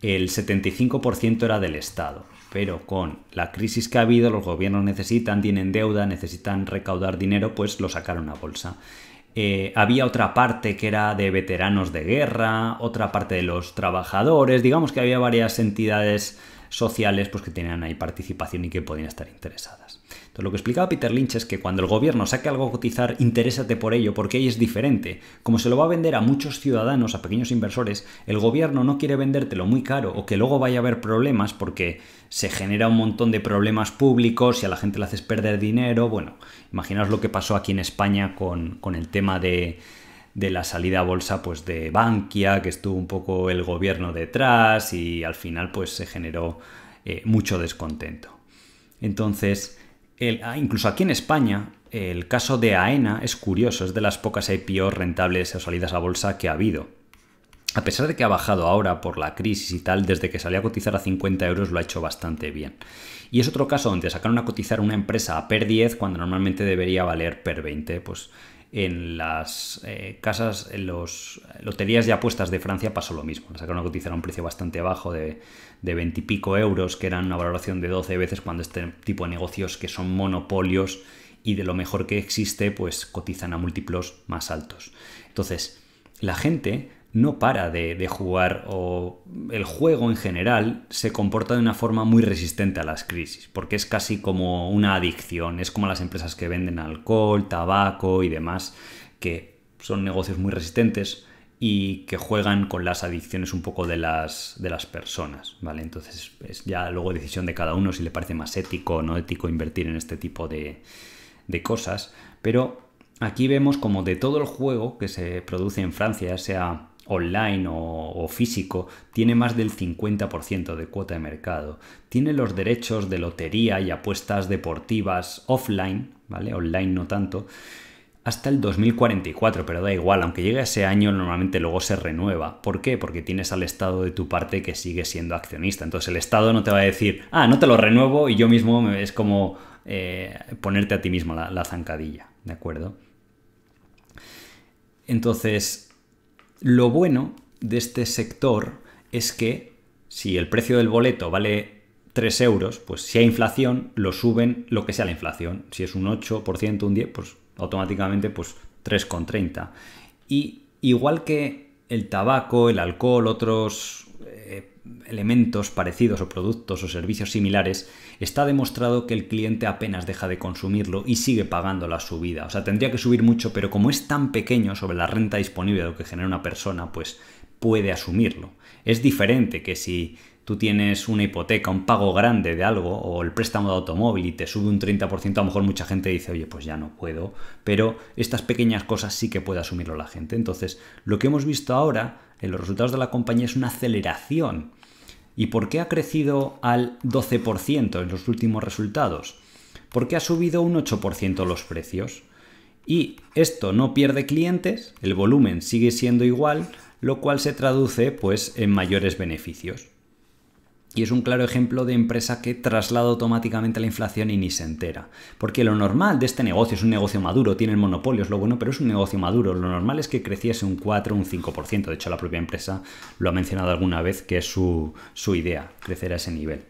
el setenta y cinco por ciento era del Estado, pero con la crisis que ha habido, los gobiernos necesitan, tienen deuda, necesitan recaudar dinero, pues lo sacaron a bolsa. Eh, había otra parte que era de veteranos de guerra, otra parte de los trabajadores, digamos que había varias entidades sociales pues, que tenían ahí participación y que podían estar interesadas. Entonces, lo que explicaba Peter Lynch es que cuando el gobierno saque algo a cotizar, interésate por ello, porque ahí es diferente. Como se lo va a vender a muchos ciudadanos, a pequeños inversores, el gobierno no quiere vendértelo muy caro o que luego vaya a haber problemas, porque se genera un montón de problemas públicos y a la gente le haces perder dinero. Bueno, imaginaos lo que pasó aquí en España con, con el tema de... de la salida a bolsa pues de Bankia, que estuvo un poco el gobierno detrás y al final pues se generó eh, mucho descontento. Entonces, el, incluso aquí en España, el caso de AENA es curioso, es de las pocas I P O rentables o salidas a bolsa que ha habido. A pesar de que ha bajado ahora por la crisis y tal, desde que salió a cotizar a cincuenta euros lo ha hecho bastante bien. Y es otro caso donde sacaron a cotizar una empresa a P E R diez cuando normalmente debería valer P E R veinte, pues... En las eh, casas, en las loterías y apuestas de Francia pasó lo mismo. La sacaron a cotizar a un precio bastante bajo de, de veinte y pico euros, que eran una valoración de doce veces, cuando este tipo de negocios que son monopolios y de lo mejor que existe, pues cotizan a múltiplos más altos. Entonces, la gente no para de, de jugar, o el juego en general se comporta de una forma muy resistente a las crisis, porque es casi como una adicción. Es como las empresas que venden alcohol, tabaco y demás, que son negocios muy resistentes y que juegan con las adicciones un poco de las, de las personas, ¿vale? Entonces es ya luego decisión de cada uno si le parece más ético o no ético invertir en este tipo de, de cosas. Pero aquí vemos como de todo el juego que se produce en Francia, ya sea online o, o físico, tiene más del cincuenta por ciento de cuota de mercado. Tiene los derechos de lotería y apuestas deportivas offline, ¿vale? Online no tanto, hasta el dos mil cuarenta y cuatro, pero da igual, aunque llegue a ese año normalmente luego se renueva. ¿Por qué? Porque tienes al Estado de tu parte que sigue siendo accionista. Entonces el Estado no te va a decir, ah, no te lo renuevo, y yo mismo me, es como eh, ponerte a ti mismo la, la zancadilla, ¿de acuerdo? Entonces, lo bueno de este sector es que si el precio del boleto vale tres euros, pues si hay inflación, lo suben lo que sea la inflación. Si es un ocho por ciento, un diez por ciento, pues automáticamente pues tres con treinta. Y igual que el tabaco, el alcohol, otros eh, elementos parecidos o productos o servicios similares, está demostrado que el cliente apenas deja de consumirlo y sigue pagando la subida. O sea, tendría que subir mucho, pero como es tan pequeño sobre la renta disponible de lo que genera una persona, pues puede asumirlo. Es diferente que si tú tienes una hipoteca, un pago grande de algo, o el préstamo de automóvil y te sube un treinta por ciento, a lo mejor mucha gente dice, oye, pues ya no puedo. Pero estas pequeñas cosas sí que puede asumirlo la gente. Entonces, lo que hemos visto ahora en los resultados de la compañía es una aceleración. ¿Y por qué ha crecido al doce por ciento en los últimos resultados? Porque ha subido un ocho por ciento los precios. Y esto no pierde clientes, el volumen sigue siendo igual, lo cual se traduce pues en mayores beneficios. Y es un claro ejemplo de empresa que traslada automáticamente la inflación y ni se entera. Porque lo normal de este negocio es un negocio maduro, tienen monopolios, lo bueno, pero es un negocio maduro. Lo normal es que creciese un cuatro, un cinco por ciento. De hecho, la propia empresa lo ha mencionado alguna vez, que es su, su idea, crecer a ese nivel.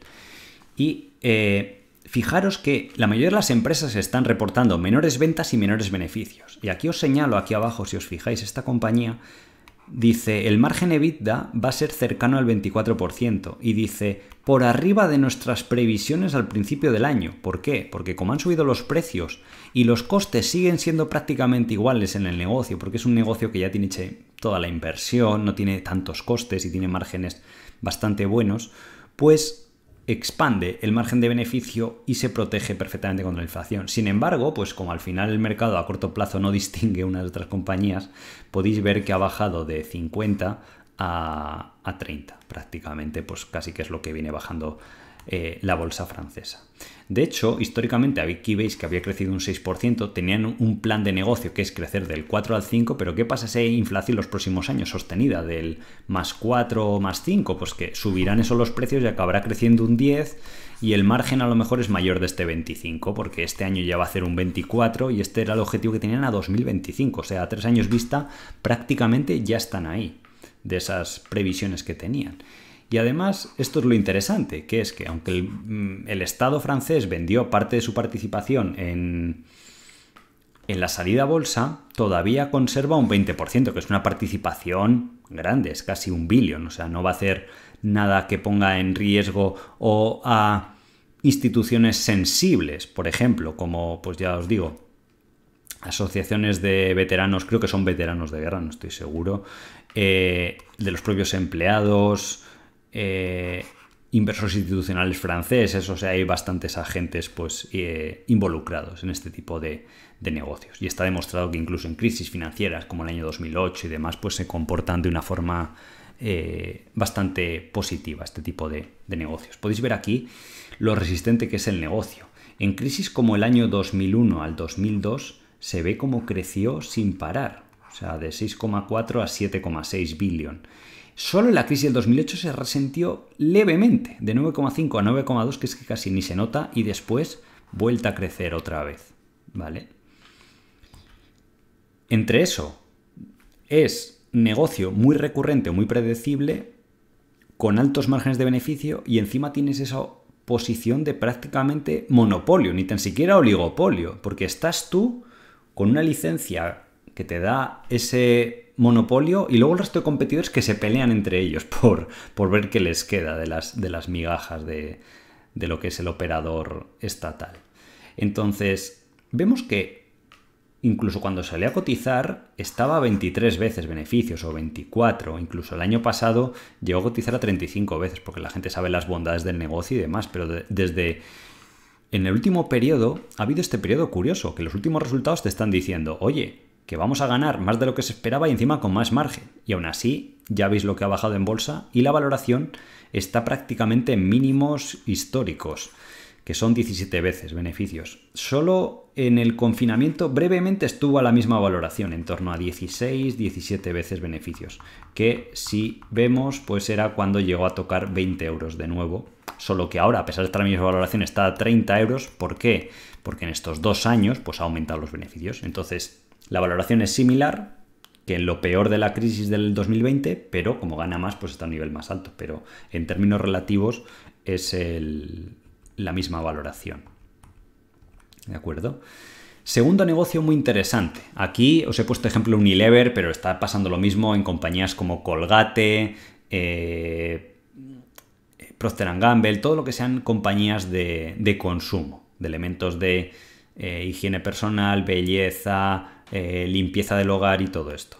Y eh, fijaros que la mayoría de las empresas están reportando menores ventas y menores beneficios. Y aquí os señalo, aquí abajo, si os fijáis, esta compañía dice, el margen EBITDA va a ser cercano al veinticuatro por ciento, y dice, por arriba de nuestras previsiones al principio del año. ¿Por qué? Porque como han subido los precios y los costes siguen siendo prácticamente iguales en el negocio, porque es un negocio que ya tiene hecha toda la inversión, no tiene tantos costes y tiene márgenes bastante buenos, pues expande el margen de beneficio y se protege perfectamente contra la inflación. Sin embargo, pues como al final el mercado a corto plazo no distingue unas de otras compañías, podéis ver que ha bajado de cincuenta a, a treinta prácticamente, pues casi que es lo que viene bajando eh, la bolsa francesa. De hecho, históricamente aquí veis que había crecido un seis por ciento, tenían un plan de negocio que es crecer del cuatro al cinco, pero ¿qué pasa si hay inflación los próximos años sostenida del más cuatro o más cinco? Pues que subirán esos los precios y acabará creciendo un diez, y el margen a lo mejor es mayor de este veinticinco, porque este año ya va a hacer un veinticuatro, y este era el objetivo que tenían a dos mil veinticinco, o sea, a tres años vista prácticamente ya están ahí, de esas previsiones que tenían. Y además, esto es lo interesante, que es que aunque el, el Estado francés vendió parte de su participación en, en la salida a bolsa, todavía conserva un veinte por ciento, que es una participación grande, es casi un billón. O sea, no va a hacer nada que ponga en riesgo o a instituciones sensibles, por ejemplo, como, pues ya os digo, asociaciones de veteranos, creo que son veteranos de guerra, no estoy seguro, eh, de los propios empleados, Eh, inversores institucionales franceses. O sea, hay bastantes agentes pues eh, involucrados en este tipo de, de negocios, y está demostrado que incluso en crisis financieras como el año dos mil ocho y demás, pues se comportan de una forma eh, bastante positiva este tipo de, de negocios. Podéis ver aquí lo resistente que es el negocio. En crisis como el año dos mil uno al dos mil dos se ve como creció sin parar, o sea, de seis coma cuatro a siete coma seis billón. Solo en la crisis del dos mil ocho se resintió levemente, de nueve coma cinco a nueve coma dos, que es que casi ni se nota, y después vuelta a crecer otra vez, ¿vale? Entre eso, es negocio muy recurrente, muy predecible, con altos márgenes de beneficio, y encima tienes eso posición de prácticamente monopolio, ni tan siquiera oligopolio, porque estás tú con una licencia que te da ese monopolio y luego el resto de competidores que se pelean entre ellos por, por ver qué les queda de las, de las migajas de, de lo que es el operador estatal. Entonces, vemos que incluso cuando salía a cotizar estaba a veintitrés veces beneficios o veinticuatro, incluso el año pasado llegó a cotizar a treinta y cinco veces porque la gente sabe las bondades del negocio y demás, pero de, desde... En el último periodo ha habido este periodo curioso, que los últimos resultados te están diciendo, oye, que vamos a ganar más de lo que se esperaba y encima con más margen. Y aún así, ya veis lo que ha bajado en bolsa y la valoración está prácticamente en mínimos históricos, que son diecisiete veces beneficios. Solo en el confinamiento brevemente estuvo a la misma valoración, en torno a dieciséis, diecisiete veces beneficios, que si vemos, pues era cuando llegó a tocar veinte euros de nuevo. Solo que ahora, a pesar de estar en la misma valoración, está a treinta euros. ¿Por qué? Porque en estos dos años pues, ha aumentado los beneficios. Entonces, la valoración es similar que en lo peor de la crisis del dos mil veinte, pero como gana más, pues está a un nivel más alto. Pero en términos relativos es el, la misma valoración. ¿De acuerdo? Segundo negocio muy interesante. Aquí os he puesto ejemplo Unilever, pero está pasando lo mismo en compañías como Colgate, eh... Procter and Gamble, todo lo que sean compañías de, de consumo, de elementos de eh, higiene personal, belleza, eh, limpieza del hogar y todo esto.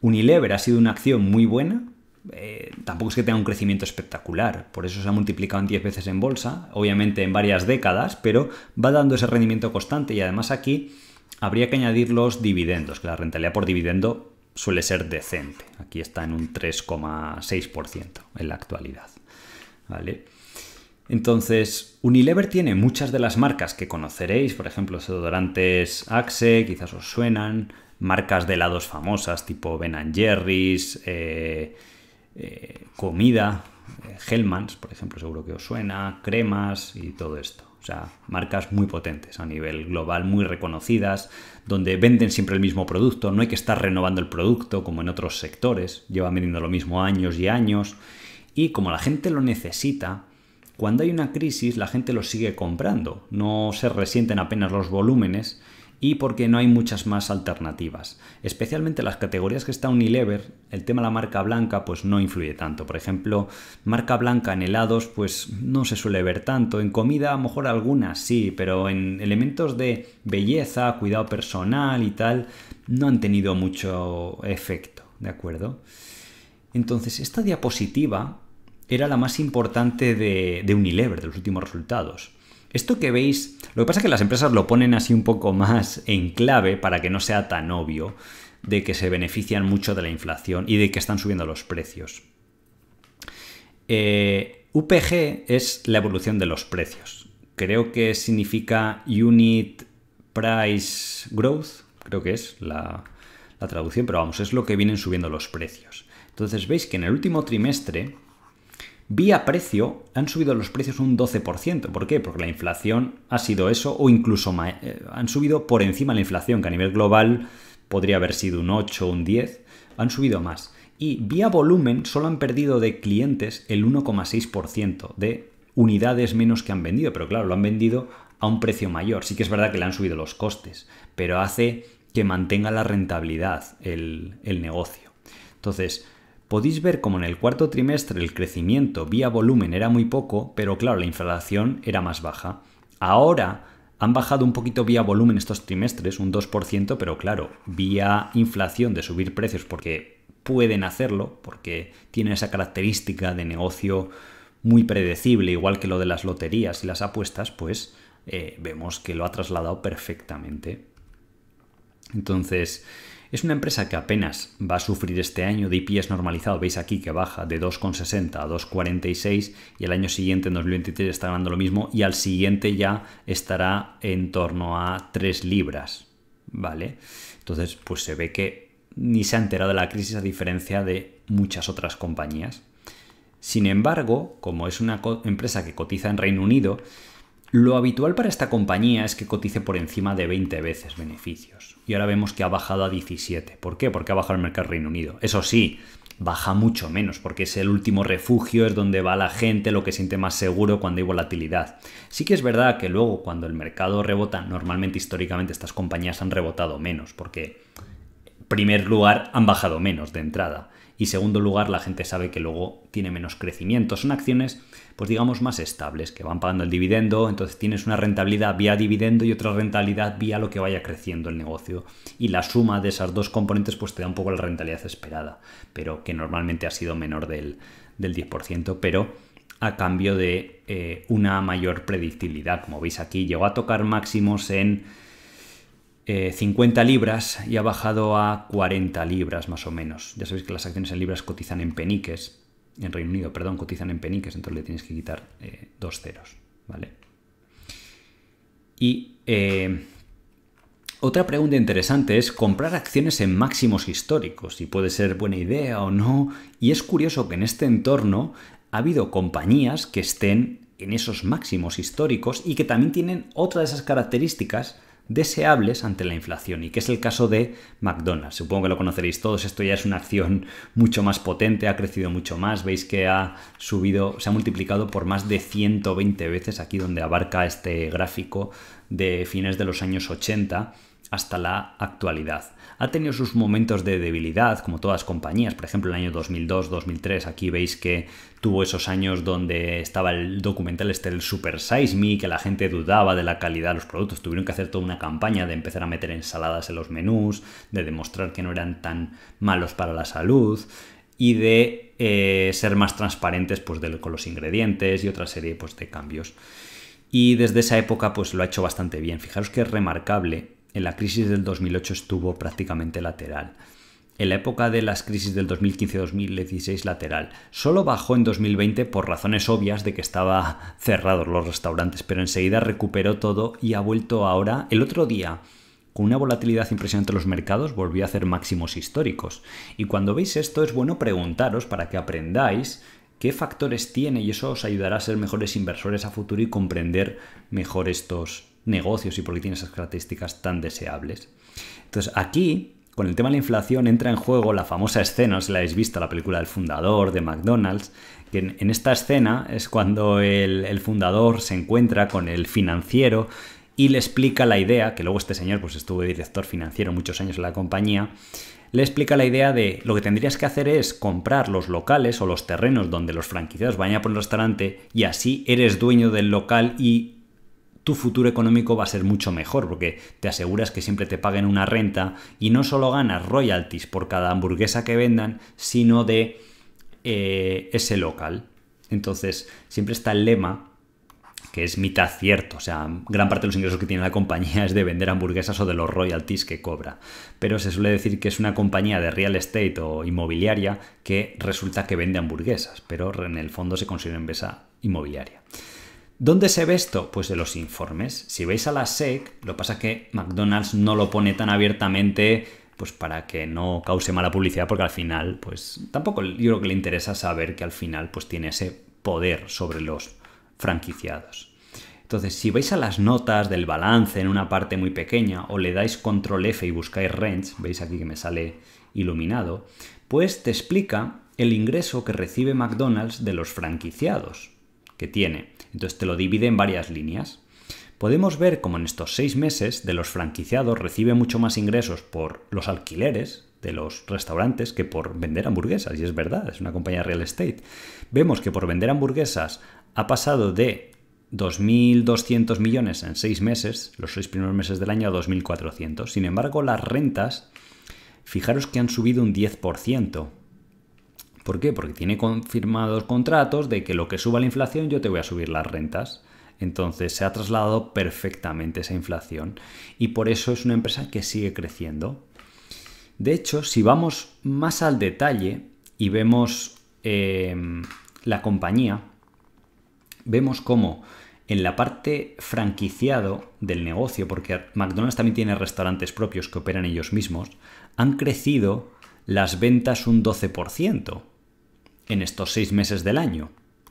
Unilever ha sido una acción muy buena, eh, tampoco es que tenga un crecimiento espectacular, por eso se ha multiplicado en diez veces en bolsa, obviamente en varias décadas, pero va dando ese rendimiento constante y además aquí habría que añadir los dividendos, que la rentabilidad por dividendo suele ser decente. Aquí está en un tres coma seis por ciento en la actualidad. ¿Vale? Entonces, Unilever tiene muchas de las marcas que conoceréis, por ejemplo, desodorantes Axe, quizás os suenan, marcas de helados famosas tipo Ben and Jerry's, eh, eh, comida, eh, Hellmann's, por ejemplo, seguro que os suena, cremas y todo esto. O sea, marcas muy potentes a nivel global, muy reconocidas, donde venden siempre el mismo producto, no hay que estar renovando el producto como en otros sectores, llevan vendiendo lo mismo años y años. Y como la gente lo necesita, cuando hay una crisis la gente lo sigue comprando, no se resienten apenas los volúmenes y porque no hay muchas más alternativas. Especialmente las categorías que está Unilever, el tema de la marca blanca pues no influye tanto. Por ejemplo, marca blanca en helados pues no se suele ver tanto, en comida a lo mejor algunas sí, pero en elementos de belleza, cuidado personal y tal, no han tenido mucho efecto, ¿de acuerdo? Entonces esta diapositiva era la más importante de, de Unilever, de los últimos resultados. Esto que veis, lo que pasa es que las empresas lo ponen así un poco más en clave para que no sea tan obvio de que se benefician mucho de la inflación y de que están subiendo los precios. Eh, U P G es la evolución de los precios. Creo que significa Unit Price Growth, creo que es la, la traducción, pero vamos, es lo que vienen subiendo los precios. Entonces veis que en el último trimestre, vía precio, han subido los precios un doce por ciento. ¿Por qué? Porque la inflación ha sido eso o incluso han subido por encima de la inflación, que a nivel global podría haber sido un ocho, un diez. Han subido más. Y vía volumen solo han perdido de clientes el uno coma seis por ciento de unidades menos que han vendido. Pero claro, lo han vendido a un precio mayor. Sí que es verdad que le han subido los costes, pero hace que mantenga la rentabilidad el, el negocio. Entonces, podéis ver como en el cuarto trimestre el crecimiento vía volumen era muy poco, pero claro, la inflación era más baja. Ahora han bajado un poquito vía volumen estos trimestres, un dos por ciento, pero claro, vía inflación de subir precios porque pueden hacerlo, porque tienen esa característica de negocio muy predecible, igual que lo de las loterías y las apuestas, pues eh, vemos que lo ha trasladado perfectamente. Entonces, es una empresa que apenas va a sufrir este año de E P S normalizado. Veis aquí que baja de dos coma sesenta a dos coma cuarenta y seis y el año siguiente, en dos mil veintitrés, está ganando lo mismo y al siguiente ya estará en torno a tres libras, ¿vale? Entonces, pues se ve que ni se ha enterado de la crisis a diferencia de muchas otras compañías. Sin embargo, como es una empresa que cotiza en Reino Unido, lo habitual para esta compañía es que cotice por encima de veinte veces beneficios. Y ahora vemos que ha bajado a diecisiete. ¿Por qué? Porque ha bajado el mercado Reino Unido. Eso sí, baja mucho menos, porque es el último refugio, es donde va la gente, lo que siente más seguro cuando hay volatilidad. Sí que es verdad que luego cuando el mercado rebota, normalmente históricamente estas compañías han rebotado menos, porque en primer lugar han bajado menos de entrada. Y segundo lugar, la gente sabe que luego tiene menos crecimiento. Son acciones, pues digamos, más estables, que van pagando el dividendo. Entonces tienes una rentabilidad vía dividendo y otra rentabilidad vía lo que vaya creciendo el negocio. Y la suma de esas dos componentes pues te da un poco la rentabilidad esperada, pero que normalmente ha sido menor del, del diez por ciento, pero a cambio de eh, una mayor predictibilidad. Como veis aquí, llegó a tocar máximos en cincuenta libras y ha bajado a cuarenta libras más o menos. Ya sabéis que las acciones en libras cotizan en peniques, en Reino Unido, perdón, cotizan en peniques, entonces le tienes que quitar eh, dos ceros, ¿vale? Y eh, otra pregunta interesante es comprar acciones en máximos históricos, si puede ser buena idea o no. Y es curioso que en este entorno ha habido compañías que estén en esos máximos históricos y que también tienen otra de esas características deseables ante la inflación, y que es el caso de McDonald's. Supongo que lo conoceréis todos. Esto ya es una acción mucho más potente, ha crecido mucho más. Veis que ha subido, se ha multiplicado por más de ciento veinte veces, aquí donde abarca este gráfico de fines de los años ochenta hasta la actualidad. Ha tenido sus momentos de debilidad, como todas las compañías. Por ejemplo, el año dos mil dos, dos mil tres, aquí veis que tuvo esos años donde estaba el documental este del Super Size Me, que la gente dudaba de la calidad de los productos. Tuvieron que hacer toda una campaña de empezar a meter ensaladas en los menús, de demostrar que no eran tan malos para la salud y de eh, ser más transparentes pues, de, con los ingredientes y otra serie pues, de cambios. Y desde esa época pues, lo ha hecho bastante bien. Fijaros que es remarcable. En la crisis del dos mil ocho estuvo prácticamente lateral. En la época de las crisis del dos mil quince, dos mil dieciséis, lateral. Solo bajó en dos mil veinte por razones obvias de que estaban cerrados los restaurantes, pero enseguida recuperó todo y ha vuelto ahora. El otro día, con una volatilidad impresionante en los mercados, volvió a hacer máximos históricos. Y cuando veis esto es bueno preguntaros para que aprendáis qué factores tiene, y eso os ayudará a ser mejores inversores a futuro y comprender mejor estos negocios y porque tiene esas características tan deseables. Entonces aquí, con el tema de la inflación, entra en juego la famosa escena, no sé si la habéis visto, la película del fundador de McDonald's, que en, en esta escena es cuando el, el fundador se encuentra con el financiero y le explica la idea, que luego este señor pues estuvo director financiero muchos años en la compañía, le explica la idea de lo que tendrías que hacer es comprar los locales o los terrenos donde los franquiciados vayan a poner el restaurante y así eres dueño del local y tu futuro económico va a ser mucho mejor porque te aseguras que siempre te paguen una renta y no solo ganas royalties por cada hamburguesa que vendan, sino de eh, ese local. Entonces, siempre está el lema que es mitad cierto, o sea, gran parte de los ingresos que tiene la compañía es de vender hamburguesas o de los royalties que cobra. Pero se suele decir que es una compañía de real estate o inmobiliaria que resulta que vende hamburguesas, pero en el fondo se considera empresa inmobiliaria. ¿Dónde se ve esto? Pues en los informes. Si veis a la S E C, lo que pasa es que McDonald's no lo pone tan abiertamente pues para que no cause mala publicidad, porque al final, pues tampoco yo creo que le interesa saber que al final pues tiene ese poder sobre los franquiciados. Entonces, si veis a las notas del balance en una parte muy pequeña o le dais control F y buscáis range, veis aquí que me sale iluminado, pues te explica el ingreso que recibe McDonald's de los franquiciados que tiene. Entonces te lo divide en varias líneas. Podemos ver como en estos seis meses de los franquiciados recibe mucho más ingresos por los alquileres de los restaurantes que por vender hamburguesas. Y es verdad, es una compañía de real estate. Vemos que por vender hamburguesas ha pasado de dos mil doscientos millones en seis meses, los seis primeros meses del año, a dos mil cuatrocientos. Sin embargo, las rentas, fijaros que han subido un diez por ciento. ¿Por qué? Porque tiene confirmados contratos de que lo que suba la inflación yo te voy a subir las rentas. Entonces se ha trasladado perfectamente esa inflación y por eso es una empresa que sigue creciendo. De hecho, si vamos más al detalle y vemos eh, la compañía, vemos cómo en la parte franquiciado del negocio, porque McDonald's también tiene restaurantes propios que operan ellos mismos, han crecido las ventas un doce por ciento. En estos seis meses del año,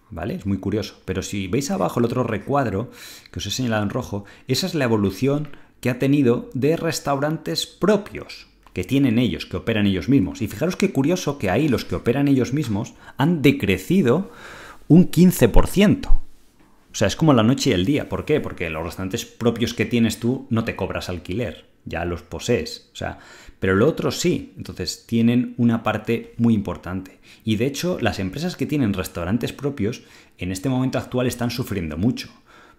¿vale? Es muy curioso. Pero si veis abajo el otro recuadro que os he señalado en rojo, esa es la evolución que ha tenido de restaurantes propios, que tienen ellos, que operan ellos mismos. Y fijaros qué curioso que ahí los que operan ellos mismos han decrecido un quince por ciento. O sea, es como la noche y el día. ¿Por qué? Porque los restaurantes propios que tienes tú no te cobras alquiler, ya los posees. O sea, pero lo otro sí. Entonces tienen una parte muy importante. Y de hecho, las empresas que tienen restaurantes propios en este momento actual están sufriendo mucho,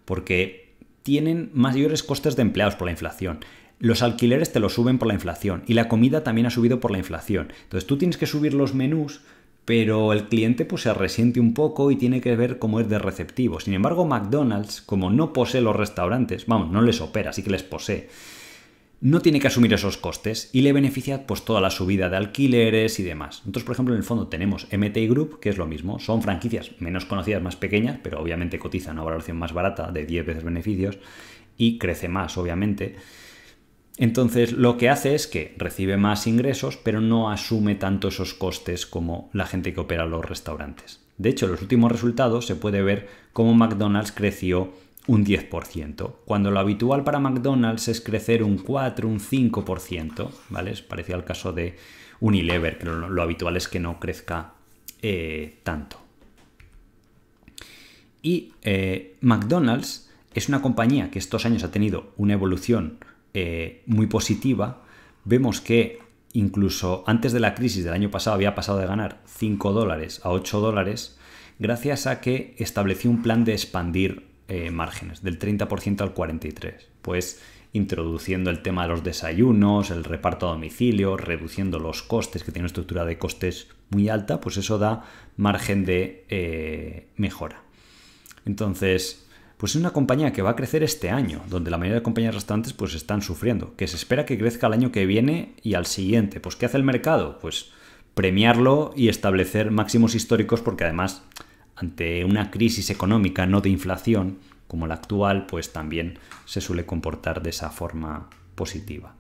porque tienen mayores costes de empleados por la inflación. Los alquileres te los suben por la inflación y la comida también ha subido por la inflación. Entonces tú tienes que subir los menús, pero el cliente pues se resiente un poco y tiene que ver cómo es de receptivo. Sin embargo, McDonald's, como no posee los restaurantes, vamos, no les opera, sí que les posee, no tiene que asumir esos costes y le beneficia pues toda la subida de alquileres y demás. Nosotros, por ejemplo, en el fondo tenemos M T I Group, que es lo mismo. Son franquicias menos conocidas, más pequeñas, pero obviamente cotizan a una valoración más barata de diez veces beneficios y crece más, obviamente. Entonces, lo que hace es que recibe más ingresos, pero no asume tanto esos costes como la gente que opera los restaurantes. De hecho, en los últimos resultados se puede ver cómo McDonald's creció un diez por ciento, cuando lo habitual para McDonald's es crecer un cuatro por ciento, un cinco por ciento, ¿vale? Es parecido al caso de Unilever, pero lo habitual es que no crezca eh, tanto. Y eh, McDonald's es una compañía que estos años ha tenido una evolución eh, muy positiva. Vemos que incluso antes de la crisis del año pasado había pasado de ganar cinco dólares a ocho dólares gracias a que estableció un plan de expandir Eh, márgenes del treinta por ciento al cuarenta y tres por ciento, pues introduciendo el tema de los desayunos, el reparto a domicilio, reduciendo los costes, que tiene una estructura de costes muy alta, pues eso da margen de eh, mejora. Entonces, pues es una compañía que va a crecer este año, donde la mayoría de compañías restantes pues están sufriendo, que se espera que crezca el año que viene y al siguiente. Pues ¿qué hace el mercado? Pues premiarlo y establecer máximos históricos, porque además, ante una crisis económica, no de inflación, como la actual, pues también se suele comportar de esa forma positiva.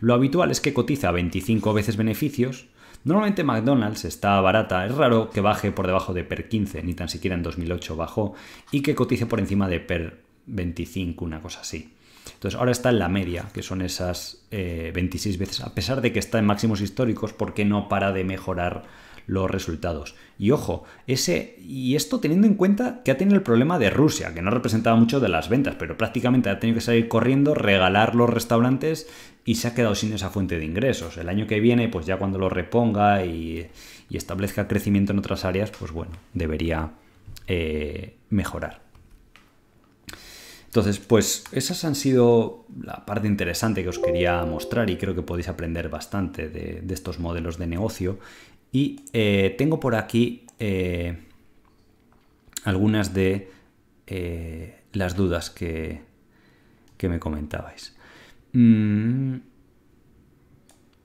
Lo habitual es que cotiza veinticinco veces beneficios. Normalmente McDonald's está barata. Es raro que baje por debajo de per quince, ni tan siquiera en dos mil ocho bajó, y que cotice por encima de per veinticinco, una cosa así. Entonces ahora está en la media, que son esas eh, veintiséis veces, a pesar de que está en máximos históricos, porque no para de mejorar los resultados. Y ojo, ese y esto teniendo en cuenta que ha tenido el problema de Rusia, que no representaba mucho de las ventas, pero prácticamente ha tenido que salir corriendo, regalar los restaurantes y se ha quedado sin esa fuente de ingresos. El año que viene, pues ya cuando lo reponga y, y establezca crecimiento en otras áreas, pues bueno, debería eh, mejorar. Entonces, pues esas han sido la parte interesante que os quería mostrar y creo que podéis aprender bastante de, de estos modelos de negocio. Y eh, tengo por aquí eh, algunas de eh, las dudas que, que me comentabais. Mm,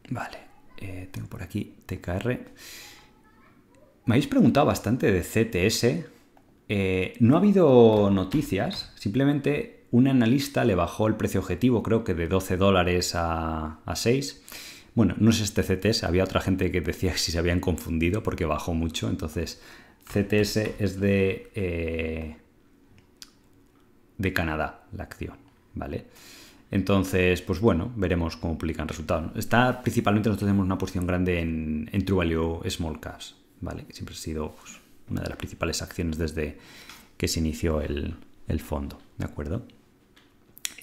vale, eh, tengo por aquí T K R. Me habéis preguntado bastante de C T S. Eh, no ha habido noticias, simplemente un analista le bajó el precio objetivo, creo que de doce dólares a, a seis. Bueno, no es este C T S, había otra gente que decía que si se habían confundido porque bajó mucho. Entonces, C T S es de, eh, de Canadá, la acción, ¿vale? Entonces, pues bueno, veremos cómo publican resultados. Está principalmente, nosotros tenemos una posición grande en, en True Value Small Caps, ¿vale? Que siempre ha sido, pues, una de las principales acciones desde que se inició el, el fondo, ¿de acuerdo?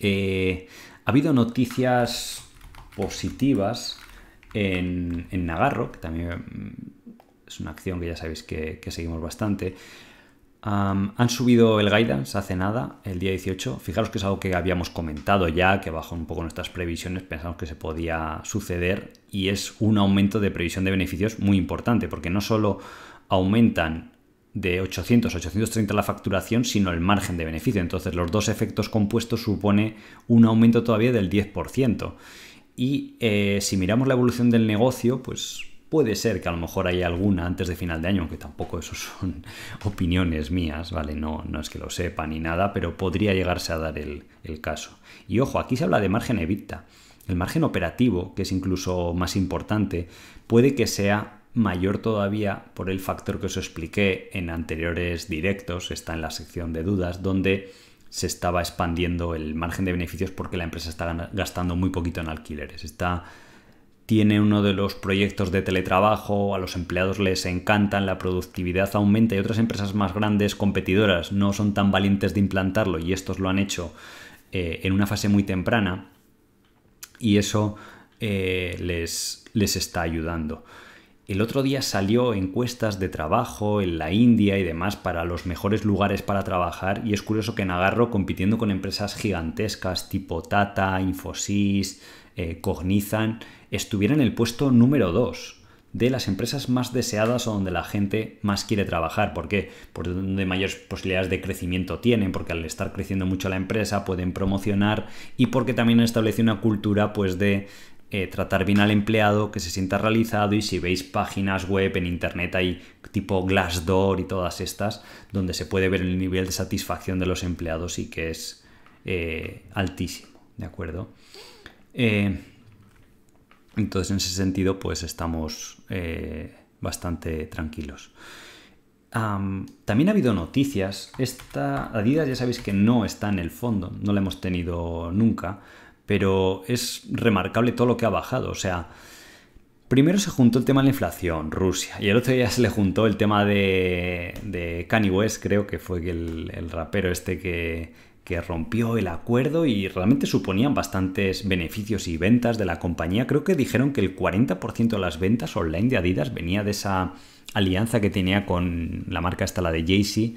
Eh, ha habido noticias positivas en, en Nagarro, que también es una acción que ya sabéis que, que seguimos bastante. Um, han subido el guidance hace nada, el día dieciocho. Fijaros que es algo que habíamos comentado ya, que bajó un poco nuestras previsiones, pensamos que se podía suceder, y es un aumento de previsión de beneficios muy importante, porque no solo aumentan de ochocientos a ochocientos treinta la facturación, sino el margen de beneficio. Entonces, los dos efectos compuestos supone un aumento todavía del diez por ciento. Y eh, si miramos la evolución del negocio, pues puede ser que a lo mejor haya alguna antes de final de año, aunque tampoco eso son opiniones mías, ¿vale? No, no es que lo sepa ni nada, pero podría llegarse a dar el, el caso. Y ojo, aquí se habla de margen EBITDA. El margen operativo, que es incluso más importante, puede que sea mayor todavía por el factor que os expliqué en anteriores directos, está en la sección de dudas, donde se estaba expandiendo el margen de beneficios porque la empresa está gastando muy poquito en alquileres. Está tiene uno de los proyectos de teletrabajo, a los empleados les encantan, la productividad aumenta y otras empresas más grandes, competidoras, no son tan valientes de implantarlo y estos lo han hecho eh, en una fase muy temprana y eso eh, les, les está ayudando. El otro día salió encuestas de trabajo en la India y demás para los mejores lugares para trabajar y es curioso que Nagarro, compitiendo con empresas gigantescas tipo Tata, Infosys, eh, Cognizant, estuviera en el puesto número dos de las empresas más deseadas o donde la gente más quiere trabajar. ¿Por qué? Por donde mayores posibilidades de crecimiento tienen, porque al estar creciendo mucho la empresa pueden promocionar y porque también establece una cultura pues de... Eh, tratar bien al empleado, que se sienta realizado. Y si veis páginas web en internet hay tipo Glassdoor y todas estas donde se puede ver el nivel de satisfacción de los empleados y que es eh, altísimo, ¿de acuerdo? Eh, entonces en ese sentido pues estamos eh, bastante tranquilos. Um, también ha habido noticias. Esta Adidas ya sabéis que no está en el fondo, no la hemos tenido nunca, pero es remarcable todo lo que ha bajado. O sea, primero se juntó el tema de la inflación, Rusia, y el otro día se le juntó el tema de, de Kanye West, creo que fue el, el rapero este que, que rompió el acuerdo y realmente suponían bastantes beneficios y ventas de la compañía. Creo que dijeron que el cuarenta por ciento de las ventas online de Adidas venía de esa alianza que tenía con la marca esta, la de Yeezy.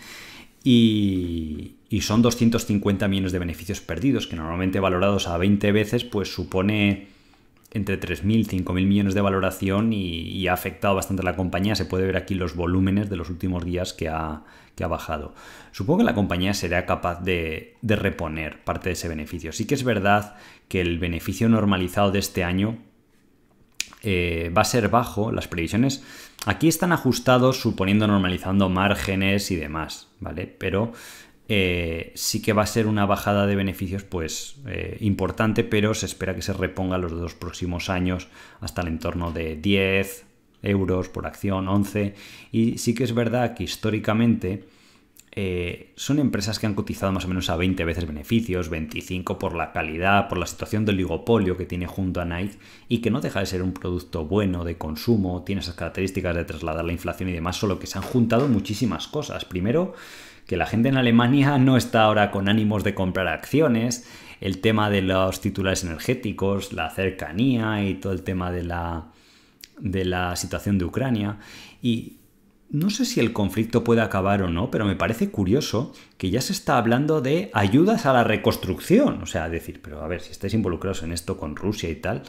Y, y son doscientos cincuenta millones de beneficios perdidos, que normalmente valorados a veinte veces, pues supone entre tres mil y cinco mil millones de valoración y, y ha afectado bastante a la compañía. Se puede ver aquí los volúmenes de los últimos días que ha, que ha bajado. Supongo que la compañía será capaz de, de reponer parte de ese beneficio. Sí que es verdad que el beneficio normalizado de este año eh, va a ser bajo. Las previsiones aquí están ajustados suponiendo normalizando márgenes y demás, ¿vale? Pero eh, sí que va a ser una bajada de beneficios pues eh, importante, pero se espera que se reponga los dos próximos años hasta el entorno de diez euros por acción, once. Y sí que es verdad que históricamente eh, son empresas que han cotizado más o menos a veinte veces beneficios, veinticinco por la calidad, por la situación del oligopolio que tiene junto a Nike y que no deja de ser un producto bueno de consumo, tiene esas características de trasladar la inflación y demás, solo que se han juntado muchísimas cosas. Primero, que la gente en Alemania no está ahora con ánimos de comprar acciones, el tema de los titulares energéticos, la cercanía y todo el tema de la, de la situación de Ucrania. Y no sé si el conflicto puede acabar o no, pero me parece curioso que ya se está hablando de ayudas a la reconstrucción. O sea, decir, pero a ver, si estáis involucrados en esto con Rusia y tal,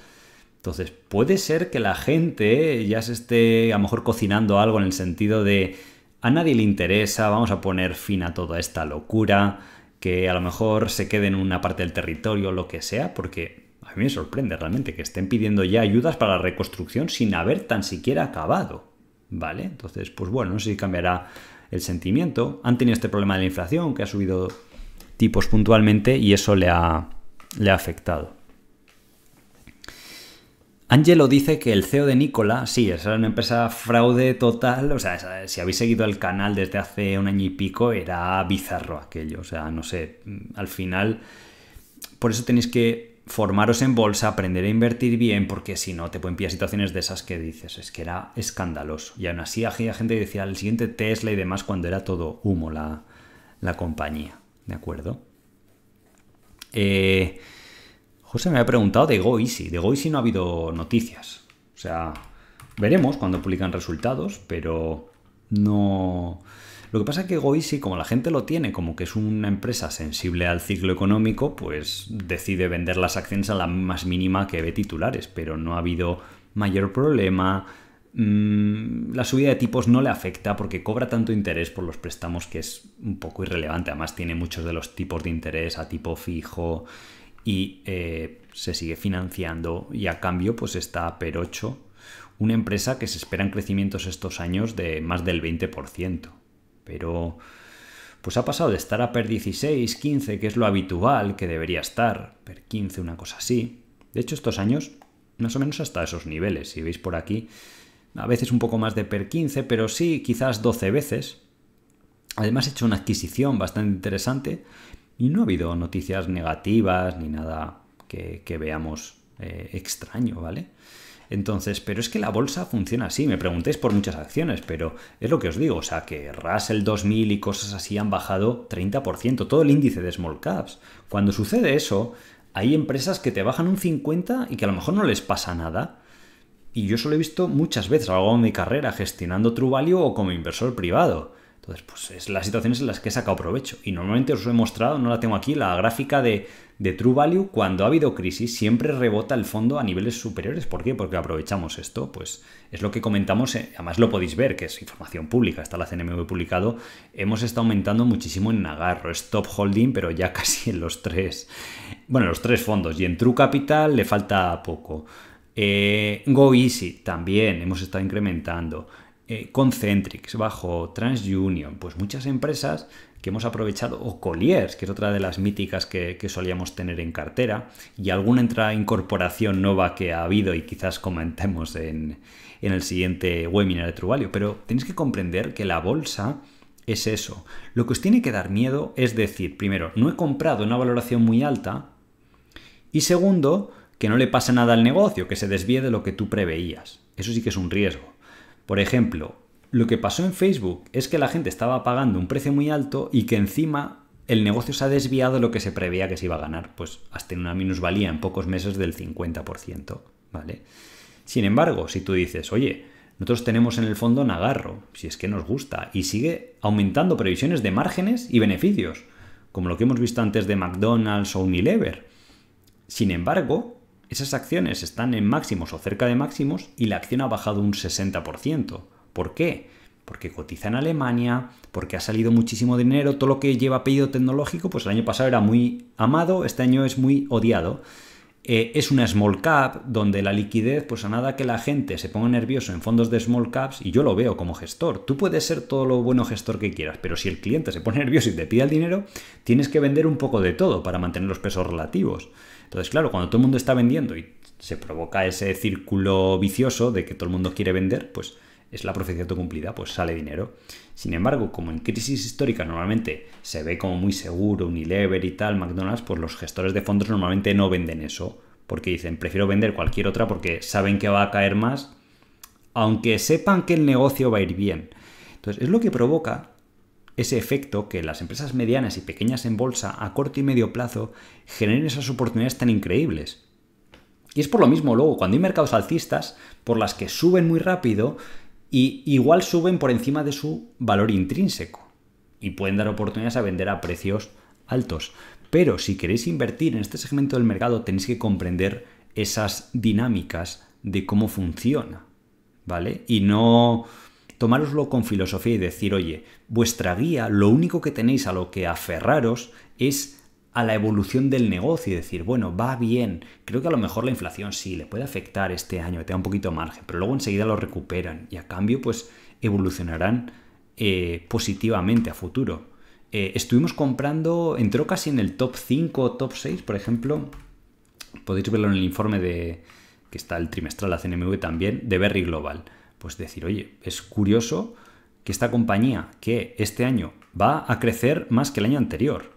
entonces puede ser que la gente ya se esté a lo mejor cocinando algo en el sentido de a nadie le interesa, vamos a poner fin a toda esta locura, que a lo mejor se quede en una parte del territorio, lo que sea, porque a mí me sorprende realmente que estén pidiendo ya ayudas para la reconstrucción sin haber tan siquiera acabado. Vale, entonces, pues bueno, no sé si cambiará el sentimiento. Han tenido este problema de la inflación, que ha subido tipos puntualmente y eso le ha, le ha afectado. Angelo dice que el C E O de Nicola, sí, esa era una empresa fraude total. O sea, si habéis seguido el canal desde hace un año y pico, era bizarro aquello. O sea, no sé, al final, por eso tenéis que formaros en bolsa, aprender a invertir bien, porque si no te pueden pillar situaciones de esas que dices, es que era escandaloso. Y aún así había gente que decía el siguiente Tesla y demás cuando era todo humo la, la compañía, ¿de acuerdo? Eh, José me había preguntado de GoEasy. De GoEasy no ha habido noticias. O sea, veremos cuando publican resultados, pero no... Lo que pasa es que GoEasy, como la gente lo tiene, como que es una empresa sensible al ciclo económico, pues decide vender las acciones a la más mínima que ve titulares, pero no ha habido mayor problema. La subida de tipos no le afecta porque cobra tanto interés por los préstamos que es un poco irrelevante. Además tiene muchos de los tipos de interés a tipo fijo y eh, se sigue financiando y a cambio pues está a per ocho, una empresa que se esperan crecimientos estos años de más del veinte por ciento. Pero pues ha pasado de estar a per dieciséis, quince, que es lo habitual que debería estar, per quince, una cosa así. De hecho, estos años, más o menos hasta esos niveles, si veis por aquí, a veces un poco más de per quince, pero sí, quizás doce veces. Además, he hecho una adquisición bastante interesante y no ha habido noticias negativas ni nada que, que veamos eh, extraño, ¿vale? Entonces, pero es que la bolsa funciona así. Me preguntéis por muchas acciones, pero es lo que os digo. O sea, que Russell dos mil y cosas así han bajado treinta por ciento. Todo el índice de small caps. Cuando sucede eso, hay empresas que te bajan un cincuenta por ciento y que a lo mejor no les pasa nada. Y yo eso lo he visto muchas veces a lo largo de mi carrera, gestionando True Value o como inversor privado. Entonces, pues es las situaciones en las que he sacado provecho. Y normalmente os he mostrado, no la tengo aquí, la gráfica de, de True Value. Cuando ha habido crisis, siempre rebota el fondo a niveles superiores. ¿Por qué? Porque aprovechamos esto. Pues es lo que comentamos, eh, además lo podéis ver, que es información pública, está la C N M V publicado. Hemos estado aumentando muchísimo en Nagarro, Stop Holding, pero ya casi en los tres, bueno, los tres fondos. Y en True Capital le falta poco. Eh, GoEasy también hemos estado incrementando. Eh, Concentrix, bajo, TransUnion, pues muchas empresas que hemos aprovechado, o Colliers, que es otra de las míticas que, que solíamos tener en cartera, y alguna entrada, incorporación nueva que ha habido y quizás comentemos en, en el siguiente webinar de True Value. Pero tenéis que comprender que la bolsa es eso. Lo que os tiene que dar miedo es decir, primero, no he comprado una valoración muy alta, y segundo, que no le pasa nada al negocio, que se desvíe de lo que tú preveías. Eso sí que es un riesgo. Por ejemplo, lo que pasó en Facebook es que la gente estaba pagando un precio muy alto y que encima el negocio se ha desviado de lo que se preveía que se iba a ganar, pues hasta en una minusvalía en pocos meses del cincuenta por ciento, ¿vale? Sin embargo, si tú dices, oye, nosotros tenemos en el fondo Nagarro, si es que nos gusta, y sigue aumentando previsiones de márgenes y beneficios, como lo que hemos visto antes de McDonald's o Unilever. Sin embargo, esas acciones están en máximos o cerca de máximos y la acción ha bajado un sesenta por ciento. ¿Por qué? Porque cotiza en Alemania, porque ha salido muchísimo dinero, todo lo que lleva apellido tecnológico, pues el año pasado era muy amado, este año es muy odiado. Eh, es una small cap donde la liquidez, pues a nada que la gente se ponga nervioso en fondos de small caps, y yo lo veo como gestor. Tú puedes ser todo lo bueno gestor que quieras, pero si el cliente se pone nervioso y te pide el dinero, tienes que vender un poco de todo para mantener los pesos relativos. Entonces, claro, cuando todo el mundo está vendiendo y se provoca ese círculo vicioso de que todo el mundo quiere vender, pues es la profecía autocumplida, pues sale dinero. Sin embargo, como en crisis históricas normalmente se ve como muy seguro, Unilever y tal, McDonald's, pues los gestores de fondos normalmente no venden eso, porque dicen, prefiero vender cualquier otra porque saben que va a caer más, aunque sepan que el negocio va a ir bien. Entonces, es lo que provoca ese efecto que las empresas medianas y pequeñas en bolsa a corto y medio plazo generen esas oportunidades tan increíbles. Y es por lo mismo luego cuando hay mercados alcistas por las que suben muy rápido y igual suben por encima de su valor intrínseco y pueden dar oportunidades a vender a precios altos. Pero si queréis invertir en este segmento del mercado tenéis que comprender esas dinámicas de cómo funciona, ¿vale? Y no tomároslo con filosofía y decir, oye, vuestra guía, lo único que tenéis a lo que aferraros es a la evolución del negocio y decir, bueno, va bien, creo que a lo mejor la inflación sí, le puede afectar este año, que tenga un poquito margen, pero luego enseguida lo recuperan y a cambio pues evolucionarán eh, positivamente a futuro. Eh, estuvimos comprando, entró casi en el top cinco o top seis, por ejemplo, podéis verlo en el informe de que está el trimestral, la C N M V también, de Berry Global. Pues decir, oye, es curioso que esta compañía que este año va a crecer más que el año anterior,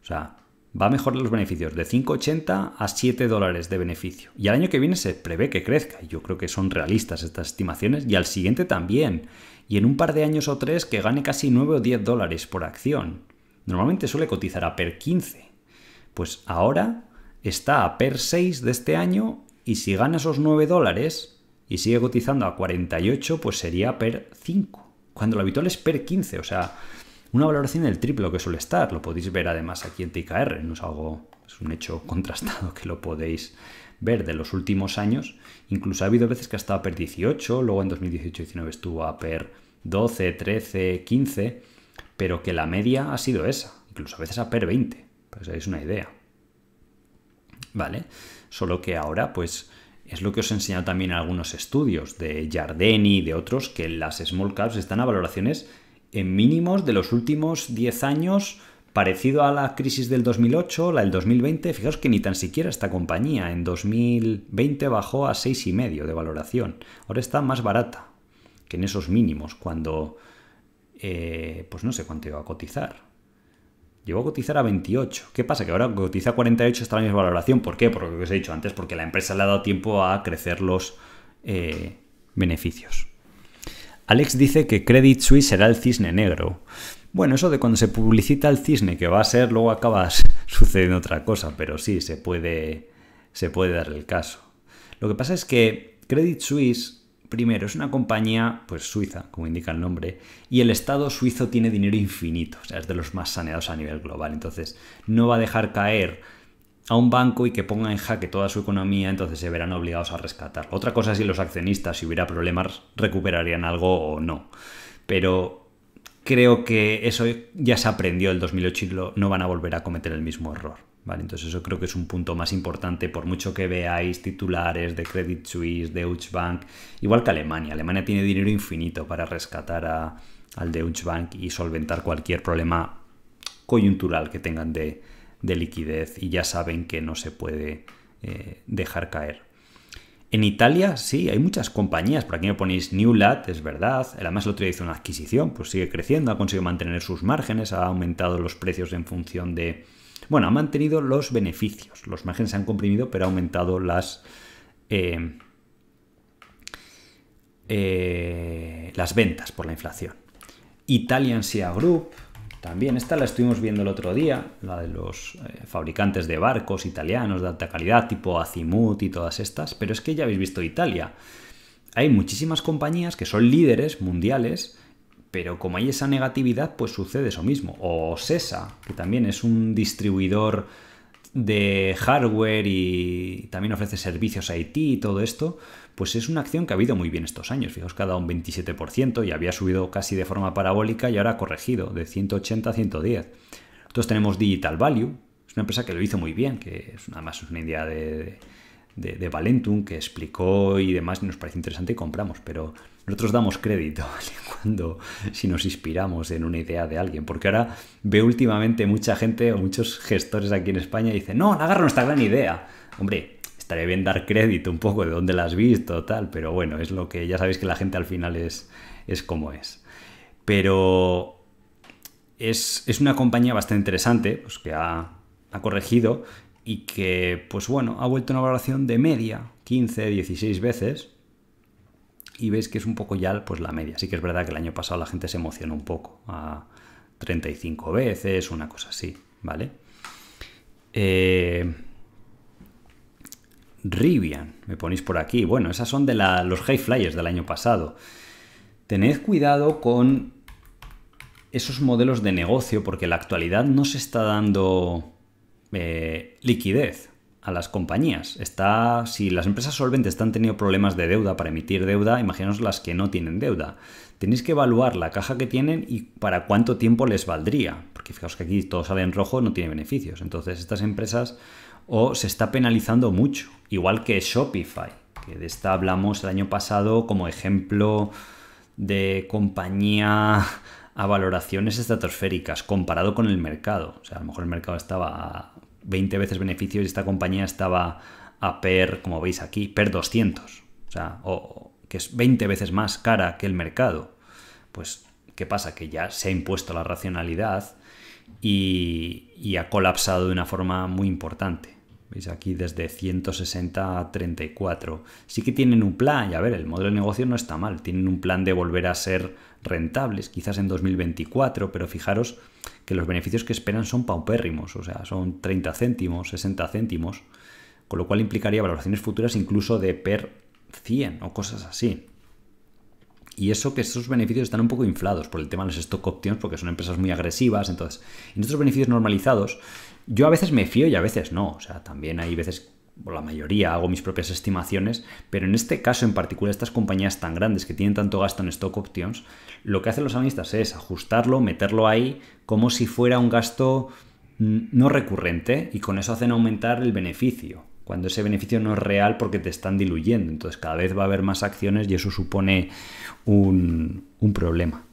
o sea, va a mejorar los beneficios de cinco ochenta a siete dólares de beneficio. Y al año que viene se prevé que crezca. Yo creo que son realistas estas estimaciones y al siguiente también. Y en un par de años o tres que gane casi nueve o diez dólares por acción. Normalmente suele cotizar a per quince. Pues ahora está a per seis de este año y si gana esos nueve dólares... y sigue cotizando a cuarenta y ocho, pues sería per cinco, cuando lo habitual es per quince, o sea, una valoración del triple lo que suele estar. Lo podéis ver además aquí en T K R, no es algo, es un hecho contrastado que lo podéis ver de los últimos años. Incluso ha habido veces que ha estado a per dieciocho, luego en dos mil dieciocho diecinueve estuvo a per doce, trece, quince, pero que la media ha sido esa, incluso a veces a per veinte, para que os hagáis una idea, ¿vale? Solo que ahora, pues, es lo que os he enseñado también en algunos estudios de Giardini y de otros, que las small caps están a valoraciones en mínimos de los últimos diez años, parecido a la crisis del dos mil ocho, la del dos mil veinte. Fijaos que ni tan siquiera esta compañía en dos mil veinte bajó a seis coma cinco de valoración. Ahora está más barata que en esos mínimos cuando, eh, pues no sé cuánto iba a cotizar. Llegó a cotizar a veintiocho. ¿Qué pasa? Que ahora cotiza a cuarenta y ocho, está la misma valoración. ¿Por qué? Por lo que os he dicho antes, porque la empresa le ha dado tiempo a crecer los eh, beneficios. Alex dice que Credit Suisse será el cisne negro. Bueno, eso de cuando se publicita el cisne que va a ser, luego acaba sucediendo otra cosa, pero sí, se puede, se puede dar el caso. Lo que pasa es que Credit Suisse, primero, es una compañía pues suiza, como indica el nombre, y el Estado suizo tiene dinero infinito, o sea, es de los más saneados a nivel global. Entonces, no va a dejar caer a un banco y que ponga en jaque toda su economía, entonces se verán obligados a rescatarlo. Otra cosa es si los accionistas, si hubiera problemas, recuperarían algo o no. Pero creo que eso ya se aprendió el dos mil ocho y lo, no van a volver a cometer el mismo error, ¿vale? Entonces eso creo que es un punto más importante, por mucho que veáis titulares de Credit Suisse, Deutsche Bank, igual que Alemania. Alemania tiene dinero infinito para rescatar a, al Deutsche Bank y solventar cualquier problema coyuntural que tengan de, de liquidez, y ya saben que no se puede eh, dejar caer. En Italia, sí, hay muchas compañías. Por aquí me ponéis Newlat, es verdad. Además, el otro día hizo una adquisición, pues sigue creciendo, ha conseguido mantener sus márgenes, ha aumentado los precios en función de... Bueno, ha mantenido los beneficios. Los márgenes se han comprimido, pero ha aumentado las, eh, eh, las ventas por la inflación. Italian Sea Group, también esta la estuvimos viendo el otro día, la de los eh, fabricantes de barcos italianos de alta calidad, tipo Azimut y todas estas, pero es que ya habéis visto Italia. Hay muchísimas compañías que son líderes mundiales, pero como hay esa negatividad, pues sucede eso mismo. O SESA, que también es un distribuidor de hardware y también ofrece servicios a Haití y todo esto, pues es una acción que ha habido muy bien estos años. Fijaos que ha dado un veintisiete por ciento y había subido casi de forma parabólica y ahora ha corregido de ciento ochenta a ciento diez. Entonces tenemos Digital Value, es una empresa que lo hizo muy bien, que es una, además es una idea de, de, de Valentum, que explicó y demás, y nos parece interesante y compramos, pero nosotros damos crédito cuando, si nos inspiramos en una idea de alguien, porque ahora veo últimamente mucha gente o muchos gestores aquí en España y dicen, no, Nagarro, nuestra gran idea. Hombre, estaría bien dar crédito un poco de dónde la has visto, tal, pero bueno, es lo que ya sabéis, que la gente al final es, es como es. Pero es, es una compañía bastante interesante, pues que ha, ha corregido y que, pues bueno, ha vuelto una valoración de media quince, dieciséis veces. Y veis que es un poco ya pues la media. Sí que es verdad que el año pasado la gente se emocionó un poco, a treinta y cinco veces, una cosa así, ¿vale? Eh, Rivian, me ponéis por aquí. Bueno, esas son de la, los high flyers del año pasado. Tened cuidado con esos modelos de negocio, porque en la actualidad no se está dando eh, liquidez a las compañías. Está, si las empresas solventes están teniendo problemas de deuda para emitir deuda, imaginaos las que no tienen deuda. Tenéis que evaluar la caja que tienen y para cuánto tiempo les valdría, porque fijaos que aquí todo sale en rojo, no tiene beneficios. Entonces estas empresas o se está penalizando mucho, igual que Shopify, que de esta hablamos el año pasado como ejemplo de compañía a valoraciones estratosféricas comparado con el mercado. O sea, a lo mejor el mercado estaba a veinte veces beneficios y esta compañía estaba a P E R, como veis aquí, P E R doscientos, o sea, o, que es veinte veces más cara que el mercado. Pues, ¿qué pasa? Que ya se ha impuesto la racionalidad y, y ha colapsado de una forma muy importante. Veis aquí desde ciento sesenta a treinta y cuatro. Sí que tienen un plan, y a ver, el modelo de negocio no está mal, tienen un plan de volver a ser rentables, quizás en dos mil veinticuatro, pero fijaros que los beneficios que esperan son paupérrimos, o sea, son treinta céntimos, sesenta céntimos, con lo cual implicaría valoraciones futuras incluso de P E R cien o cosas así. Y eso que esos beneficios están un poco inflados por el tema de las stock options, porque son empresas muy agresivas. Entonces, en estos beneficios normalizados, yo a veces me fío y a veces no. O sea, también hay veces, por la mayoría, hago mis propias estimaciones, pero en este caso en particular, estas compañías tan grandes que tienen tanto gasto en stock options, lo que hacen los analistas es ajustarlo, meterlo ahí como si fuera un gasto no recurrente, y con eso hacen aumentar el beneficio, cuando ese beneficio no es real porque te están diluyendo. Entonces cada vez va a haber más acciones y eso supone un, un problema.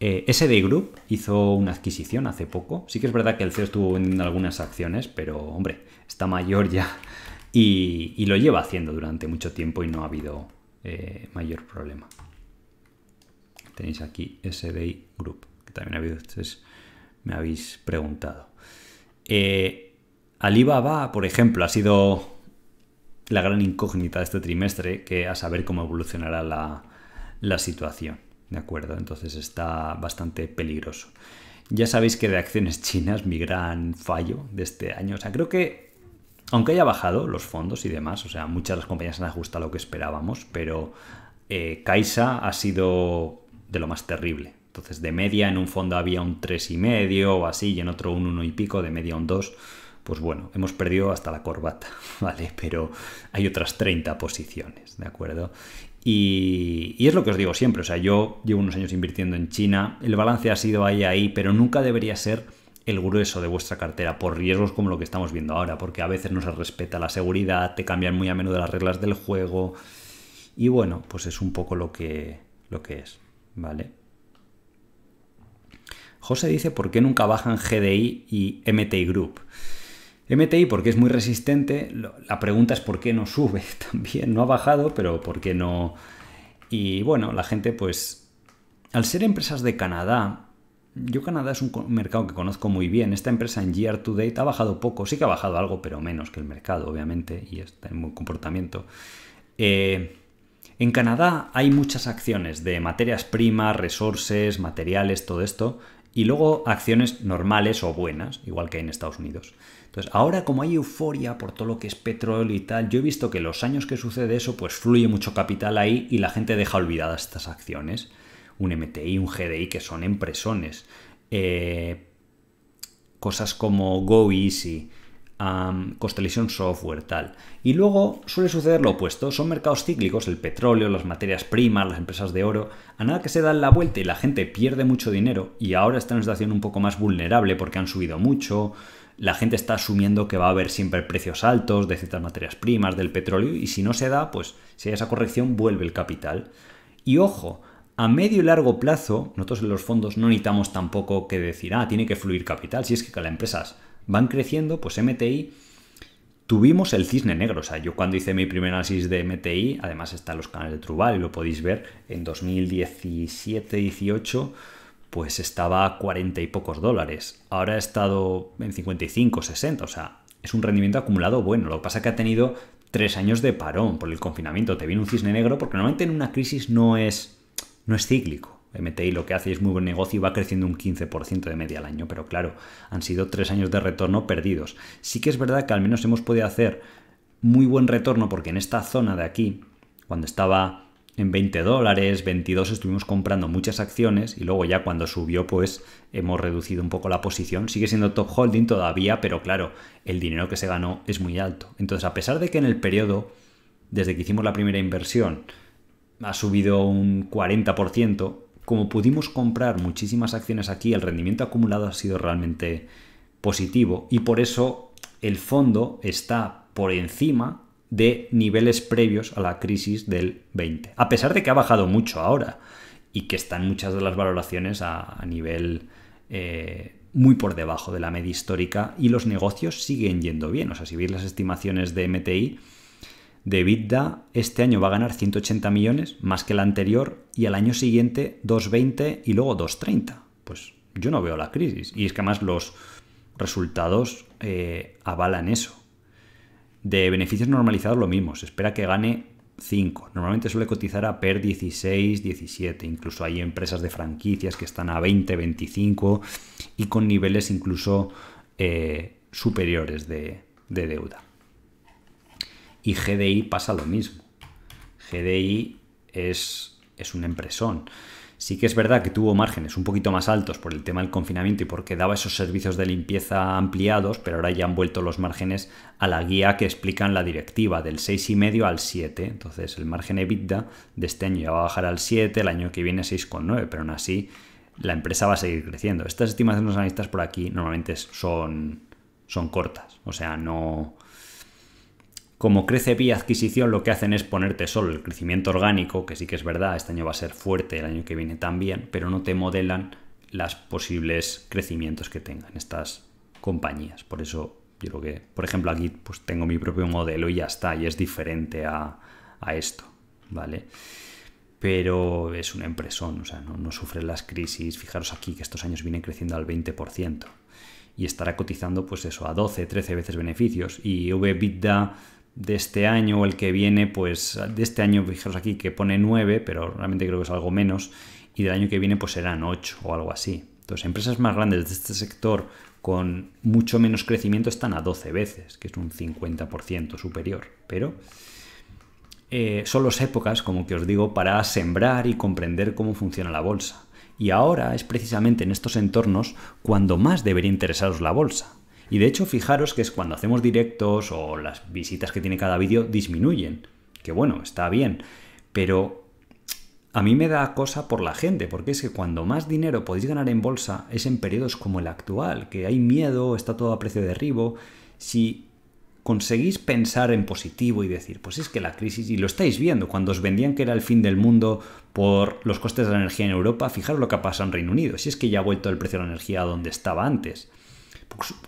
Eh, S D Group hizo una adquisición hace poco. Sí que es verdad que el C E O estuvo vendiendo algunas acciones, pero hombre, está mayor ya y, y lo lleva haciendo durante mucho tiempo y no ha habido eh, mayor problema. Tenéis aquí S D Group, que también ha habido, ustedes me habéis preguntado. Eh, Alibaba, por ejemplo, ha sido la gran incógnita de este trimestre, que a saber cómo evolucionará la, la situación, ¿de acuerdo? Entonces está bastante peligroso. Ya sabéis que de acciones chinas, mi gran fallo de este año, o sea, creo que aunque haya bajado los fondos y demás, o sea, muchas de las compañías han ajustado a lo que esperábamos, pero eh, Caixa ha sido de lo más terrible. Entonces, de media en un fondo había un tres coma cinco o así, y en otro un uno y pico, de media un dos. Pues bueno, hemos perdido hasta la corbata, ¿vale? Pero hay otras treinta posiciones, ¿de acuerdo? Y, y es lo que os digo siempre, o sea, yo llevo unos años invirtiendo en China, el balance ha sido ahí, ahí, pero nunca debería ser el grueso de vuestra cartera por riesgos como lo que estamos viendo ahora, porque a veces no se respeta la seguridad, te cambian muy a menudo las reglas del juego, y bueno, pues es un poco lo que, lo que es, ¿vale? José dice, ¿por qué nunca bajan G D I y M T I Group? M T I porque es muy resistente, la pregunta es por qué no sube también, no ha bajado, pero por qué no... Y bueno, la gente pues, al ser empresas de Canadá, yo Canadá es un mercado que conozco muy bien, esta empresa en Year to Date ha bajado poco, sí que ha bajado algo, pero menos que el mercado, obviamente, y está en buen comportamiento. Eh, en Canadá hay muchas acciones de materias primas, resources, materiales, todo esto, y luego acciones normales o buenas, igual que hay en Estados Unidos. Entonces, ahora como hay euforia por todo lo que es petróleo y tal, yo he visto que los años que sucede eso, pues fluye mucho capital ahí y la gente deja olvidadas estas acciones. Un M T I, un G D I, que son empresones. Eh, cosas como GoEasy, um, Constellation Software, tal. Y luego suele suceder lo opuesto. Son mercados cíclicos, el petróleo, las materias primas, las empresas de oro. A nada que se dan la vuelta y la gente pierde mucho dinero y ahora está en una situación un poco más vulnerable porque han subido mucho. La gente está asumiendo que va a haber siempre precios altos de ciertas materias primas, del petróleo, y si no se da, pues si hay esa corrección, vuelve el capital. Y ojo, a medio y largo plazo, nosotros en los fondos no necesitamos tampoco que decir, ah, tiene que fluir capital, si es que las empresas van creciendo, pues M T I, tuvimos el cisne negro, o sea, yo cuando hice mi primer análisis de M T I, además está en los canales de True Value, lo podéis ver, en dos mil diecisiete dieciocho, pues estaba a cuarenta y pocos dólares. Ahora ha estado en cincuenta y cinco, sesenta. O sea, es un rendimiento acumulado bueno. Lo que pasa es que ha tenido tres años de parón por el confinamiento. Te viene un cisne negro porque normalmente en una crisis no es, no es cíclico. M T I lo que hace es muy buen negocio y va creciendo un quince por ciento de media al año. Pero claro, han sido tres años de retorno perdidos. Sí que es verdad que al menos hemos podido hacer muy buen retorno porque en esta zona de aquí, cuando estaba... en veinte dólares, veintidós estuvimos comprando muchas acciones y luego ya cuando subió pues hemos reducido un poco la posición. Sigue siendo top holding todavía, pero claro, el dinero que se ganó es muy alto. Entonces, a pesar de que en el periodo, desde que hicimos la primera inversión, ha subido un cuarenta por ciento, como pudimos comprar muchísimas acciones aquí, el rendimiento acumulado ha sido realmente positivo y por eso el fondo está por encima de niveles previos a la crisis del veinte. A pesar de que ha bajado mucho ahora y que están muchas de las valoraciones a, a nivel eh, muy por debajo de la media histórica y los negocios siguen yendo bien. O sea, si veis las estimaciones de M T I, de EBITDA este año va a ganar ciento ochenta millones más que el anterior y al año siguiente doscientos veinte y luego doscientos treinta. Pues yo no veo la crisis. Y es que además los resultados eh, avalan eso. De beneficios normalizados lo mismo, se espera que gane cinco. Normalmente suele cotizar a P E R dieciséis, diecisiete. Incluso hay empresas de franquicias que están a veinte, veinticinco y con niveles incluso eh, superiores de, de deuda. Y G D I pasa lo mismo. G D I es, es un empresón. Sí que es verdad que tuvo márgenes un poquito más altos por el tema del confinamiento y porque daba esos servicios de limpieza ampliados, pero ahora ya han vuelto los márgenes a la guía que explican la directiva, del seis coma cinco al siete. Entonces el margen EBITDA de este año ya va a bajar al siete, el año que viene seis coma nueve, pero aún así la empresa va a seguir creciendo. Estas estimaciones de los analistas por aquí normalmente son, son cortas, o sea, no... Como crece vía adquisición, lo que hacen es ponerte solo el crecimiento orgánico, que sí que es verdad, este año va a ser fuerte, el año que viene también, pero no te modelan los posibles crecimientos que tengan estas compañías. Por eso yo creo que, por ejemplo, aquí pues tengo mi propio modelo y ya está, y es diferente a, a esto, ¿vale? Pero es una empresón, o sea, no, no sufre las crisis. Fijaros aquí que estos años vienen creciendo al veinte por ciento y estará cotizando pues eso a doce, trece veces beneficios y EBITDA de este año o el que viene, pues de este año, fijaros aquí que pone nueve, pero realmente creo que es algo menos, y del año que viene pues serán ocho o algo así. Entonces, empresas más grandes de este sector con mucho menos crecimiento están a doce veces, que es un cincuenta por ciento superior, pero eh, son las épocas, como que os digo, para sembrar y comprender cómo funciona la bolsa. Y ahora es precisamente en estos entornos cuando más debería interesaros la bolsa. Y de hecho, fijaros que es cuando hacemos directos o las visitas que tiene cada vídeo disminuyen. Que bueno, está bien, pero a mí me da cosa por la gente, porque es que cuando más dinero podéis ganar en bolsa es en periodos como el actual, que hay miedo, está todo a precio de derribo. Si conseguís pensar en positivo y decir, pues es que la crisis, y lo estáis viendo, cuando os vendían que era el fin del mundo por los costes de la energía en Europa, fijaros lo que ha pasado en Reino Unido, si es que ya ha vuelto el precio de la energía a donde estaba antes.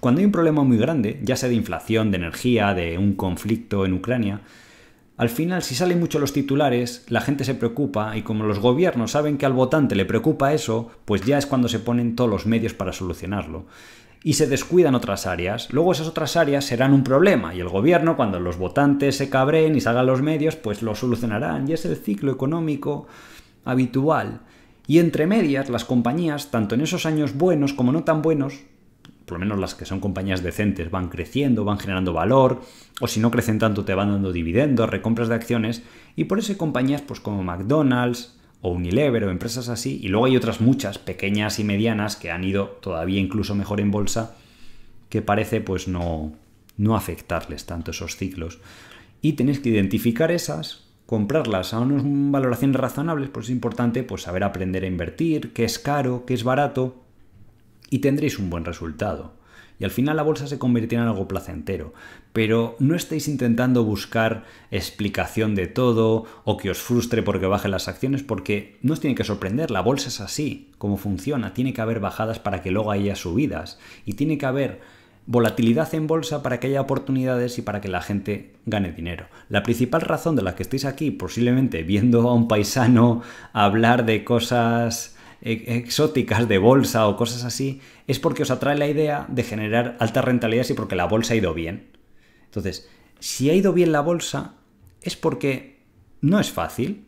Cuando hay un problema muy grande, ya sea de inflación, de energía, de un conflicto en Ucrania, al final, si salen mucho los titulares, la gente se preocupa, y como los gobiernos saben que al votante le preocupa eso, pues ya es cuando se ponen todos los medios para solucionarlo. Y se descuidan otras áreas. Luego esas otras áreas serán un problema, y el gobierno, cuando los votantes se cabreen y salgan los medios, pues lo solucionarán. Y es el ciclo económico habitual. Y entre medias, las compañías, tanto en esos años buenos como no tan buenos, por lo menos las que son compañías decentes, van creciendo, van generando valor, o si no crecen tanto te van dando dividendos, recompras de acciones, y por eso hay compañías pues como McDonald's o Unilever o empresas así, y luego hay otras muchas, pequeñas y medianas, que han ido todavía incluso mejor en bolsa, que parece pues no, no afectarles tanto esos ciclos. Y tenéis que identificar esas, comprarlas a unas valoraciones razonables, pues es importante pues saber aprender a invertir, qué es caro, qué es barato, y tendréis un buen resultado. Y al final la bolsa se convertirá en algo placentero. Pero no estéis intentando buscar explicación de todo o que os frustre porque bajen las acciones, porque no os tiene que sorprender. La bolsa es así, como funciona. Tiene que haber bajadas para que luego haya subidas. Y tiene que haber volatilidad en bolsa para que haya oportunidades y para que la gente gane dinero. La principal razón de la que estáis aquí, posiblemente viendo a un paisano hablar de cosas exóticas de bolsa o cosas así, es porque os atrae la idea de generar altas rentabilidades y porque la bolsa ha ido bien. Entonces, si ha ido bien la bolsa es porque no es fácil,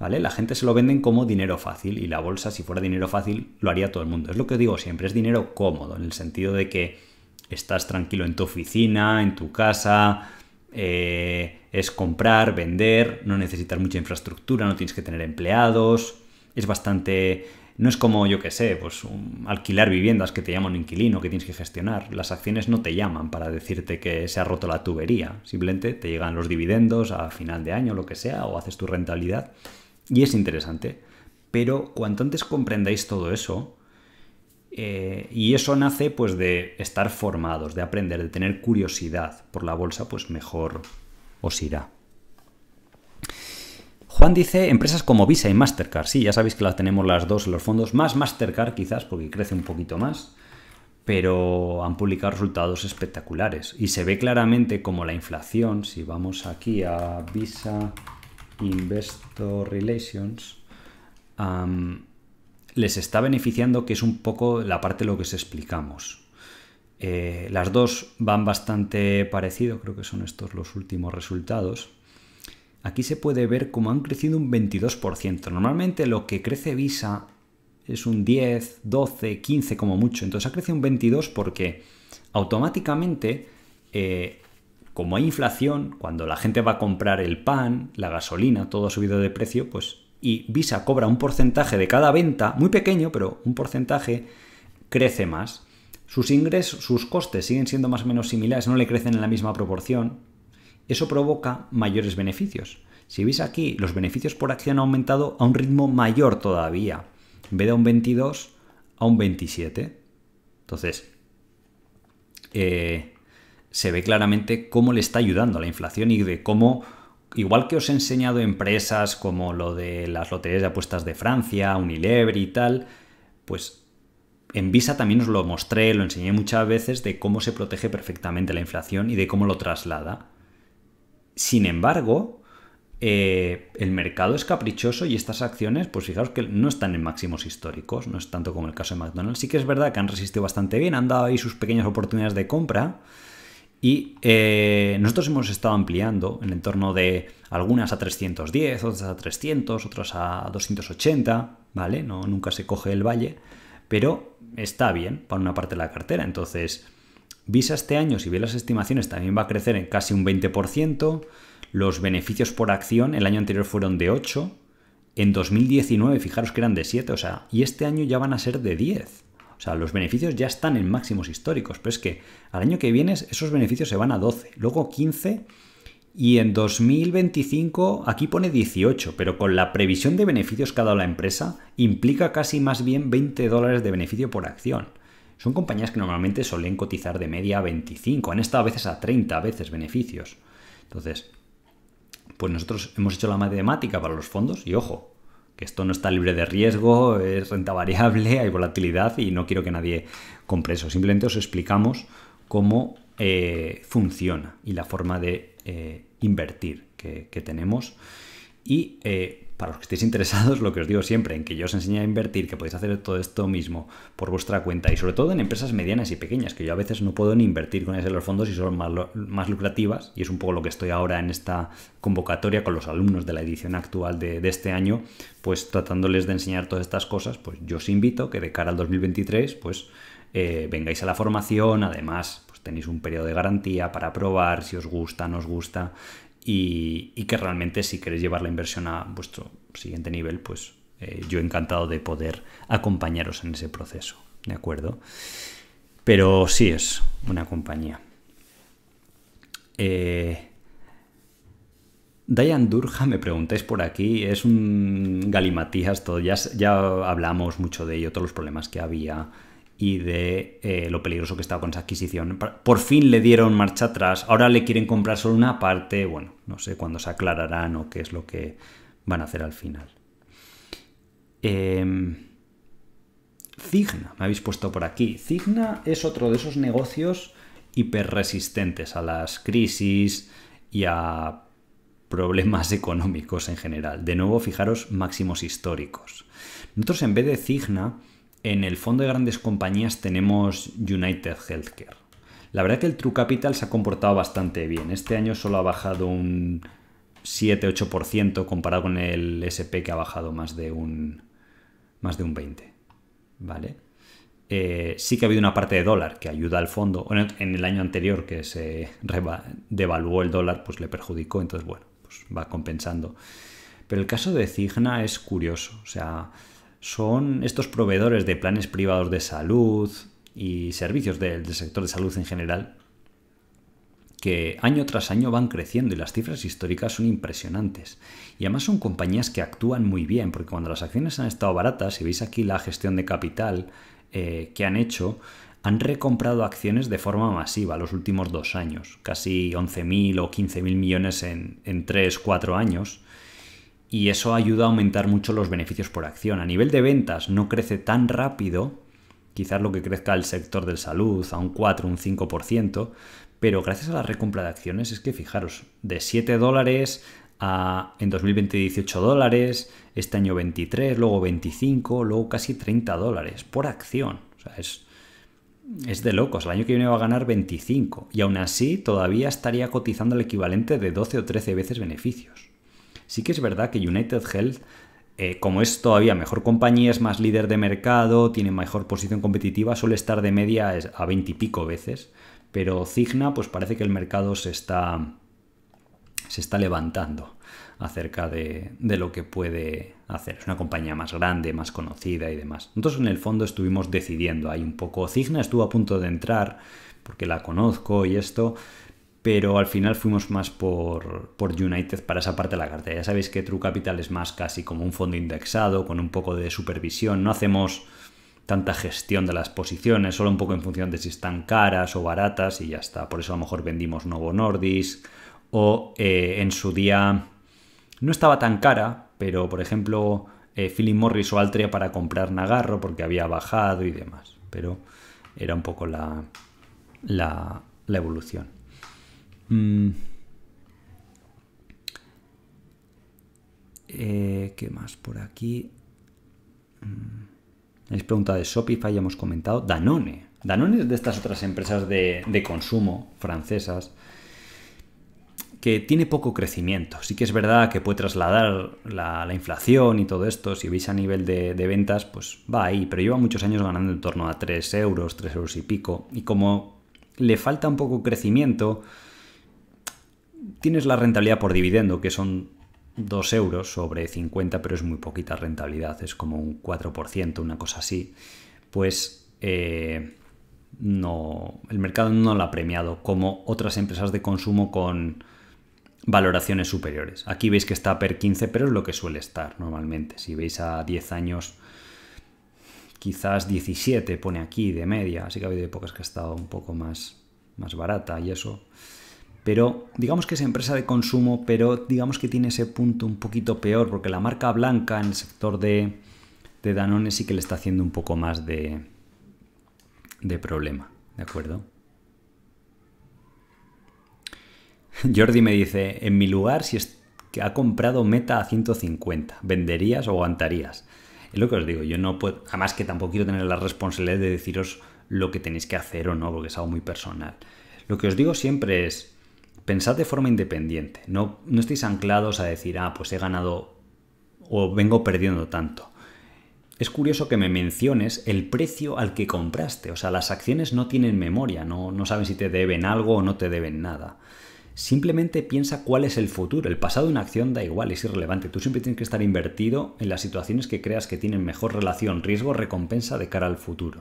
¿vale? La gente se lo venden como dinero fácil, y la bolsa, si fuera dinero fácil, lo haría todo el mundo. Es lo que digo siempre, es dinero cómodo, en el sentido de que estás tranquilo en tu oficina, en tu casa, eh, es comprar, vender, no necesitas mucha infraestructura, no tienes que tener empleados. Es bastante... No es como, yo qué sé, pues un, alquilar viviendas, que te llama un inquilino que tienes que gestionar. Las acciones no te llaman para decirte que se ha roto la tubería. Simplemente te llegan los dividendos a final de año, lo que sea, o haces tu rentabilidad. Y es interesante. Pero cuanto antes comprendáis todo eso, eh, y eso nace pues de estar formados, de aprender, de tener curiosidad por la bolsa, pues mejor os irá. Juan dice, empresas como Visa y Mastercard. Sí, ya sabéis que las tenemos las dos en los fondos. Más Mastercard quizás, porque crece un poquito más. Pero han publicado resultados espectaculares. Y se ve claramente como la inflación, si vamos aquí a Visa Investor Relations, um, les está beneficiando, que es un poco la parte de lo que os explicamos. Eh, las dos van bastante parecido. Creo que son estos los últimos resultados. Aquí se puede ver cómo han crecido un veintidós por ciento. Normalmente lo que crece Visa es un diez, doce, quince como mucho. Entonces ha crecido un veintidós por ciento porque automáticamente, eh, como hay inflación, cuando la gente va a comprar el pan, la gasolina, todo ha subido de precio, pues, y Visa cobra un porcentaje de cada venta, muy pequeño, pero un porcentaje, crece más. Sus ingresos, sus costes siguen siendo más o menos similares, no le crecen en la misma proporción. Eso provoca mayores beneficios. Si veis aquí, los beneficios por acción han aumentado a un ritmo mayor todavía. En vez de a un veintidós, a un veintisiete. Entonces, eh, se ve claramente cómo le está ayudando a la inflación y de cómo, igual que os he enseñado empresas como lo de las Loterías de Apuestas de Francia, Unilever y tal, pues en Visa también os lo mostré, lo enseñé muchas veces de cómo se protege perfectamente la inflación y de cómo lo traslada. Sin embargo, eh, el mercado es caprichoso y estas acciones, pues fijaos que no están en máximos históricos, no es tanto como el caso de McDonald's. Sí que es verdad que han resistido bastante bien, han dado ahí sus pequeñas oportunidades de compra Y eh, nosotros hemos estado ampliando en el entorno de algunas a trescientos diez, otras a trescientos, otras a doscientos ochenta, ¿vale? No, nunca se coge el valle, pero está bien para una parte de la cartera. Entonces, Visa este año, si bien las estimaciones, también va a crecer en casi un veinte por ciento. Los beneficios por acción el año anterior fueron de ocho. En dos mil diecinueve, fijaros que eran de siete, o sea, y este año ya van a ser de diez. O sea, los beneficios ya están en máximos históricos, pero es que al año que viene esos beneficios se van a doce, luego quince y en dos mil veinticinco aquí pone dieciocho, pero con la previsión de beneficios que ha dado la empresa implica casi más bien veinte dólares de beneficio por acción. Son compañías que normalmente suelen cotizar de media a veinticinco, han estado a veces a treinta veces beneficios. Entonces, pues nosotros hemos hecho la matemática para los fondos y ojo, que esto no está libre de riesgo, es renta variable, hay volatilidad y no quiero que nadie compre eso. Simplemente os explicamos cómo eh, funciona y la forma de eh, invertir que, que tenemos. Y eh, para los que estéis interesados, lo que os digo siempre, en que yo os enseñe a invertir, que podéis hacer todo esto mismo por vuestra cuenta y sobre todo en empresas medianas y pequeñas, que yo a veces no puedo ni invertir con eso en los fondos y son más, más lucrativas, y es un poco lo que estoy ahora en esta convocatoria con los alumnos de la edición actual de, de este año, pues tratándoles de enseñar todas estas cosas. Pues yo os invito que de cara al dos mil veintitrés pues eh, vengáis a la formación. Además, pues tenéis un periodo de garantía para probar si os gusta, no os gusta. Y, y que realmente si queréis llevar la inversión a vuestro siguiente nivel, pues eh, yo encantado de poder acompañaros en ese proceso, ¿de acuerdo? Pero sí es una compañía. Eh, Diane Durja, me preguntáis por aquí, es un galimatías todo, ya, ya hablamos mucho de ello, todos los problemas que había y de eh, lo peligroso que estaba con esa adquisición. Por fin le dieron marcha atrás, ahora le quieren comprar solo una parte. Bueno, no sé cuándo se aclararán o qué es lo que van a hacer al final. Eh, Cigna, me habéis puesto por aquí. Cigna es otro de esos negocios hiperresistentes a las crisis y a problemas económicos en general. De nuevo, fijaros, máximos históricos. Nosotros en vez de Cigna, en el fondo de grandes compañías tenemos United Healthcare. La verdad que el True Capital se ha comportado bastante bien. Este año solo ha bajado un siete a ocho por ciento comparado con el ese pe, que ha bajado más de un, más de un veinte por ciento. ¿Vale? Eh, sí que ha habido una parte de dólar que ayuda al fondo. En el año anterior que se devaluó el dólar, pues le perjudicó. Entonces, bueno, pues va compensando. Pero el caso de Cigna es curioso. O sea, son estos proveedores de planes privados de salud y servicios del, del sector de salud en general que año tras año van creciendo y las cifras históricas son impresionantes. Y además son compañías que actúan muy bien, porque cuando las acciones han estado baratas, si veis aquí la gestión de capital eh, que han hecho, han recomprado acciones de forma masiva los últimos dos años, casi once mil o quince mil millones en, en tres, cuatro años. Y eso ayuda a aumentar mucho los beneficios por acción. A nivel de ventas no crece tan rápido, quizás lo que crezca el sector de salud a un cuatro, un cinco por ciento, pero gracias a la recompra de acciones es que, fijaros, de siete dólares a en dos mil veinte dieciocho dólares, este año veintitrés, luego veinticinco, luego casi treinta dólares por acción. O sea, es, es de locos. El año que viene va a ganar veinticinco y aún así todavía estaría cotizando el equivalente de doce o trece veces beneficios. Sí que es verdad que United Health, eh, como es todavía mejor compañía, es más líder de mercado, tiene mejor posición competitiva, suele estar de media a veinte y pico veces, pero Cigna, pues parece que el mercado se está, se está levantando acerca de, de lo que puede hacer. Es una compañía más grande, más conocida y demás. Nosotros en el fondo estuvimos decidiendo ahí un poco. Cigna estuvo a punto de entrar porque la conozco y esto, pero al final fuimos más por, por United para esa parte de la cartera. Ya sabéis que True Capital es más casi como un fondo indexado, con un poco de supervisión. No hacemos tanta gestión de las posiciones, solo un poco en función de si están caras o baratas y ya está. Por eso a lo mejor vendimos Novo Nordisk o eh, en su día no estaba tan cara, pero por ejemplo eh, Philip Morris o Altria para comprar Nagarro porque había bajado y demás. Pero era un poco la, la, la evolución. Eh, ¿Qué más por aquí? Me habéis preguntado de Shopify, ya hemos comentado. Danone, Danone es de estas otras empresas de, de consumo francesas que tiene poco crecimiento. Sí que es verdad que puede trasladar la, la inflación y todo esto. Si veis a nivel de, de ventas, pues va ahí, pero lleva muchos años ganando en torno a tres euros, tres euros y pico. Y como le falta un poco crecimiento, tienes la rentabilidad por dividendo, que son dos euros sobre cincuenta, pero es muy poquita rentabilidad, es como un cuatro por ciento, una cosa así. Pues eh, no, el mercado no lo ha premiado como otras empresas de consumo con valoraciones superiores. Aquí veis que está per quince, pero es lo que suele estar normalmente. Si veis a diez años, quizás diecisiete pone aquí de media. Así que ha habido épocas que ha estado un poco más, más barata y eso. Pero digamos que es empresa de consumo, pero digamos que tiene ese punto un poquito peor, porque la marca blanca en el sector de, de Danone sí que le está haciendo un poco más de, de problema. ¿De acuerdo? Jordi me dice, en mi lugar, si es que ha comprado Meta a ciento cincuenta, ¿venderías o aguantarías? Es lo que os digo, yo no puedo, además que tampoco quiero tener la responsabilidad de deciros lo que tenéis que hacer o no, porque es algo muy personal. Lo que os digo siempre es, pensad de forma independiente, no, no estéis anclados a decir, ah, pues he ganado o vengo perdiendo tanto. Es curioso que me menciones el precio al que compraste, o sea, las acciones no tienen memoria, no, no saben si te deben algo o no te deben nada. Simplemente piensa cuál es el futuro. El pasado de una acción da igual, es irrelevante. Tú siempre tienes que estar invertido en las situaciones que creas que tienen mejor relación riesgo-recompensa de cara al futuro.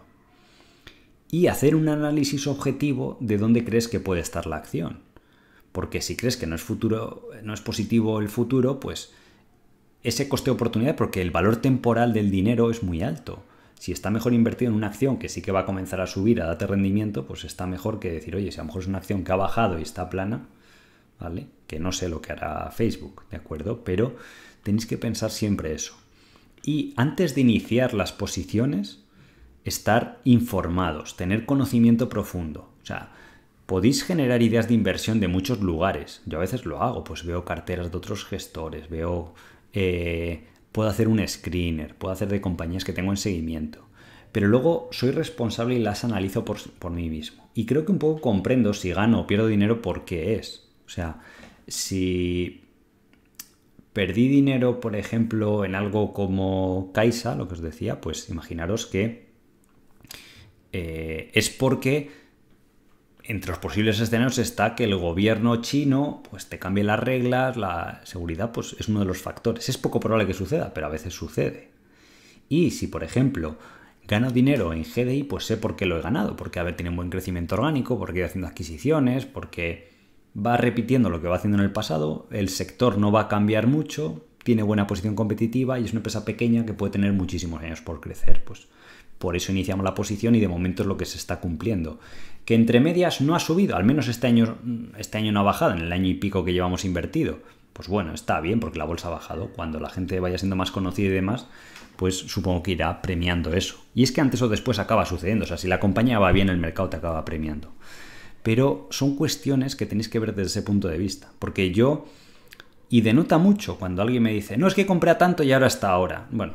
Y hacer un análisis objetivo de dónde crees que puede estar la acción. Porque si crees que no es futuro, no es positivo el futuro, pues ese coste-oportunidad, porque el valor temporal del dinero es muy alto. Si está mejor invertido en una acción que sí que va a comenzar a subir, a darte rendimiento, pues está mejor que decir, oye, si a lo mejor es una acción que ha bajado y está plana, ¿vale? Que no sé lo que hará Facebook, ¿de acuerdo? Pero tenéis que pensar siempre eso. Y antes de iniciar las posiciones, estar informados, tener conocimiento profundo. O sea, podéis generar ideas de inversión de muchos lugares. Yo a veces lo hago, pues veo carteras de otros gestores, veo... Eh, puedo hacer un screener, puedo hacer de compañías que tengo en seguimiento. Pero luego soy responsable y las analizo por, por mí mismo. Y creo que un poco comprendo si gano o pierdo dinero por qué es. O sea, si perdí dinero, por ejemplo, en algo como Caixa, lo que os decía, pues imaginaros que eh, es porque entre los posibles escenarios está que el gobierno chino pues te cambie las reglas, la seguridad pues es uno de los factores. Es poco probable que suceda, pero a veces sucede. Y si, por ejemplo, gano dinero en G D I, pues sé por qué lo he ganado, porque haber tenido un buen crecimiento orgánico, porque he ido haciendo adquisiciones, porque va repitiendo lo que va haciendo en el pasado, el sector no va a cambiar mucho, tiene buena posición competitiva y es una empresa pequeña que puede tener muchísimos años por crecer. Pues por eso iniciamos la posición y de momento es lo que se está cumpliendo. Que entre medias no ha subido, al menos este año, este año no ha bajado, en el año y pico que llevamos invertido. Pues bueno, está bien porque la bolsa ha bajado. Cuando la gente vaya siendo más conocida y demás, pues supongo que irá premiando eso. Y es que antes o después acaba sucediendo. O sea, si la compañía va bien, el mercado te acaba premiando. Pero son cuestiones que tenéis que ver desde ese punto de vista. Porque yo... Y denota mucho cuando alguien me dice, no, es que compré a tanto y ahora está ahora. Bueno,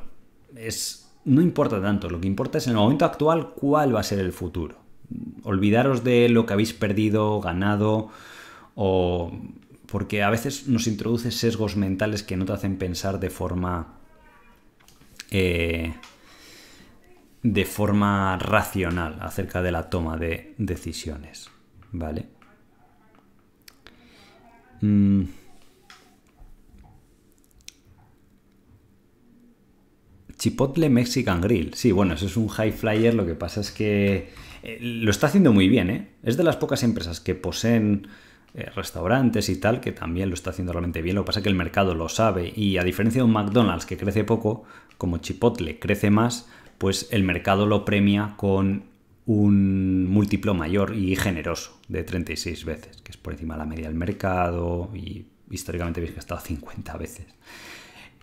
es, no importa tanto. Lo que importa es en el momento actual cuál va a ser el futuro. Olvidaros de lo que habéis perdido, ganado, o porque a veces nos introduce sesgos mentales que no te hacen pensar de forma... Eh, de forma racional acerca de la toma de decisiones, ¿vale? Mm. Chipotle Mexican Grill. Sí, bueno, eso es un high flyer, lo que pasa es que eh, lo está haciendo muy bien, ¿eh? Es de las pocas empresas que poseen eh, restaurantes y tal, que también lo está haciendo realmente bien, lo que pasa es que el mercado lo sabe y a diferencia de un McDonald's que crece poco, como Chipotle crece más, pues el mercado lo premia con un múltiplo mayor y generoso de treinta y seis veces, que es por encima de la media del mercado y históricamente habéis gastado cincuenta veces.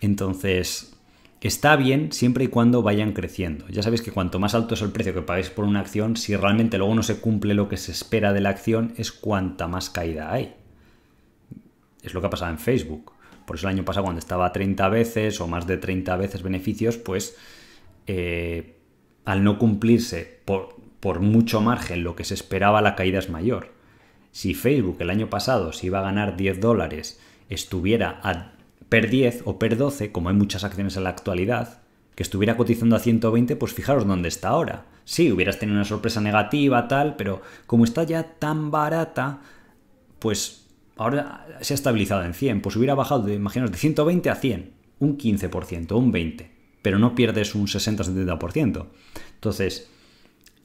Entonces, está bien siempre y cuando vayan creciendo. Ya sabéis que cuanto más alto es el precio que pagáis por una acción, si realmente luego no se cumple lo que se espera de la acción, es cuanta más caída hay. Es lo que ha pasado en Facebook. Por eso el año pasado cuando estaba a treinta veces o más de treinta veces beneficios, pues... Eh, al no cumplirse por, por mucho margen lo que se esperaba, la caída es mayor. Si Facebook el año pasado se iba a ganar diez dólares, estuviera a per diez o per doce, como hay muchas acciones en la actualidad, que estuviera cotizando a ciento veinte, pues fijaros dónde está ahora. Sí, hubieras tenido una sorpresa negativa, tal, pero como está ya tan barata, pues ahora se ha estabilizado en cien. Pues hubiera bajado, imaginaos, de ciento veinte a cien, un quince por ciento, un veinte por ciento, pero no pierdes un sesenta a setenta por ciento. Entonces,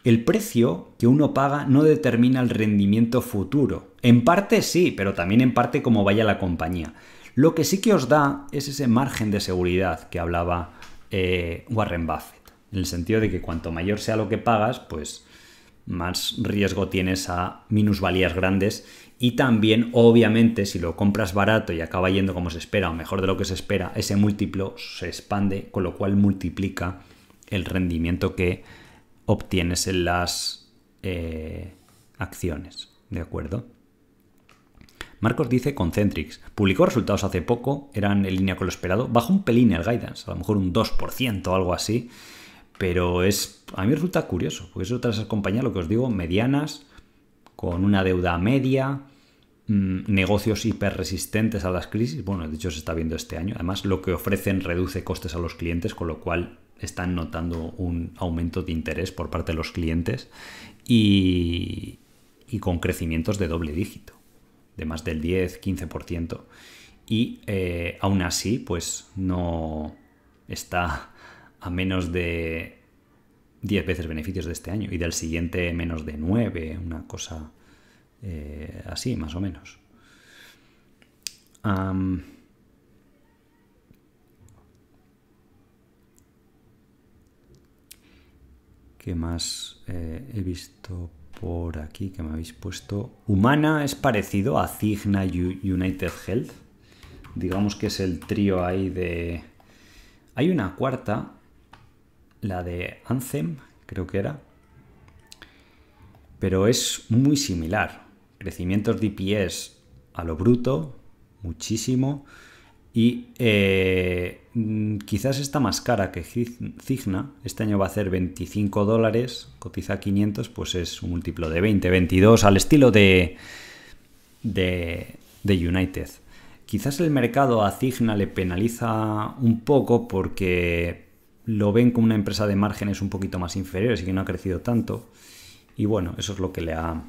el precio que uno paga no determina el rendimiento futuro. En parte sí, pero también en parte cómo vaya la compañía. Lo que sí que os da es ese margen de seguridad que hablaba Eh, Warren Buffett, en el sentido de que cuanto mayor sea lo que pagas, pues más riesgo tienes a minusvalías grandes. Y también, obviamente, si lo compras barato y acaba yendo como se espera o mejor de lo que se espera, ese múltiplo se expande, con lo cual multiplica el rendimiento que obtienes en las eh, acciones, ¿de acuerdo? Marcos dice Concentrix. Publicó resultados hace poco, eran en línea con lo esperado. Bajó un pelín el guidance, a lo mejor un dos por ciento o algo así. Pero es, a mí resulta curioso, porque es otra de esas compañías, lo que os digo, medianas, con una deuda media, mmm, negocios hiperresistentes a las crisis. Bueno, de hecho se está viendo este año. Además, lo que ofrecen reduce costes a los clientes, con lo cual están notando un aumento de interés por parte de los clientes y, y con crecimientos de doble dígito, de más del diez, quince por ciento, y eh, aún así pues no está a menos de diez veces beneficios de este año y del siguiente menos de nueve, una cosa eh, así más o menos. Um, ¿Qué más eh, he visto por aquí que me habéis puesto? Humana es parecido a Cigna United Health. Digamos que es el trío ahí de... Hay una cuarta, la de Anthem, creo que era. Pero es muy similar. Crecimientos de E P S a lo bruto, muchísimo. Y eh, quizás está más cara que Cigna. Este año va a hacer veinticinco dólares, cotiza quinientos, pues es un múltiplo de veinte, veintidós, al estilo de, de, de United. Quizás el mercado a Cigna le penaliza un poco porque lo ven como una empresa de márgenes un poquito más inferiores y que no ha crecido tanto. Y bueno, eso es lo que le ha,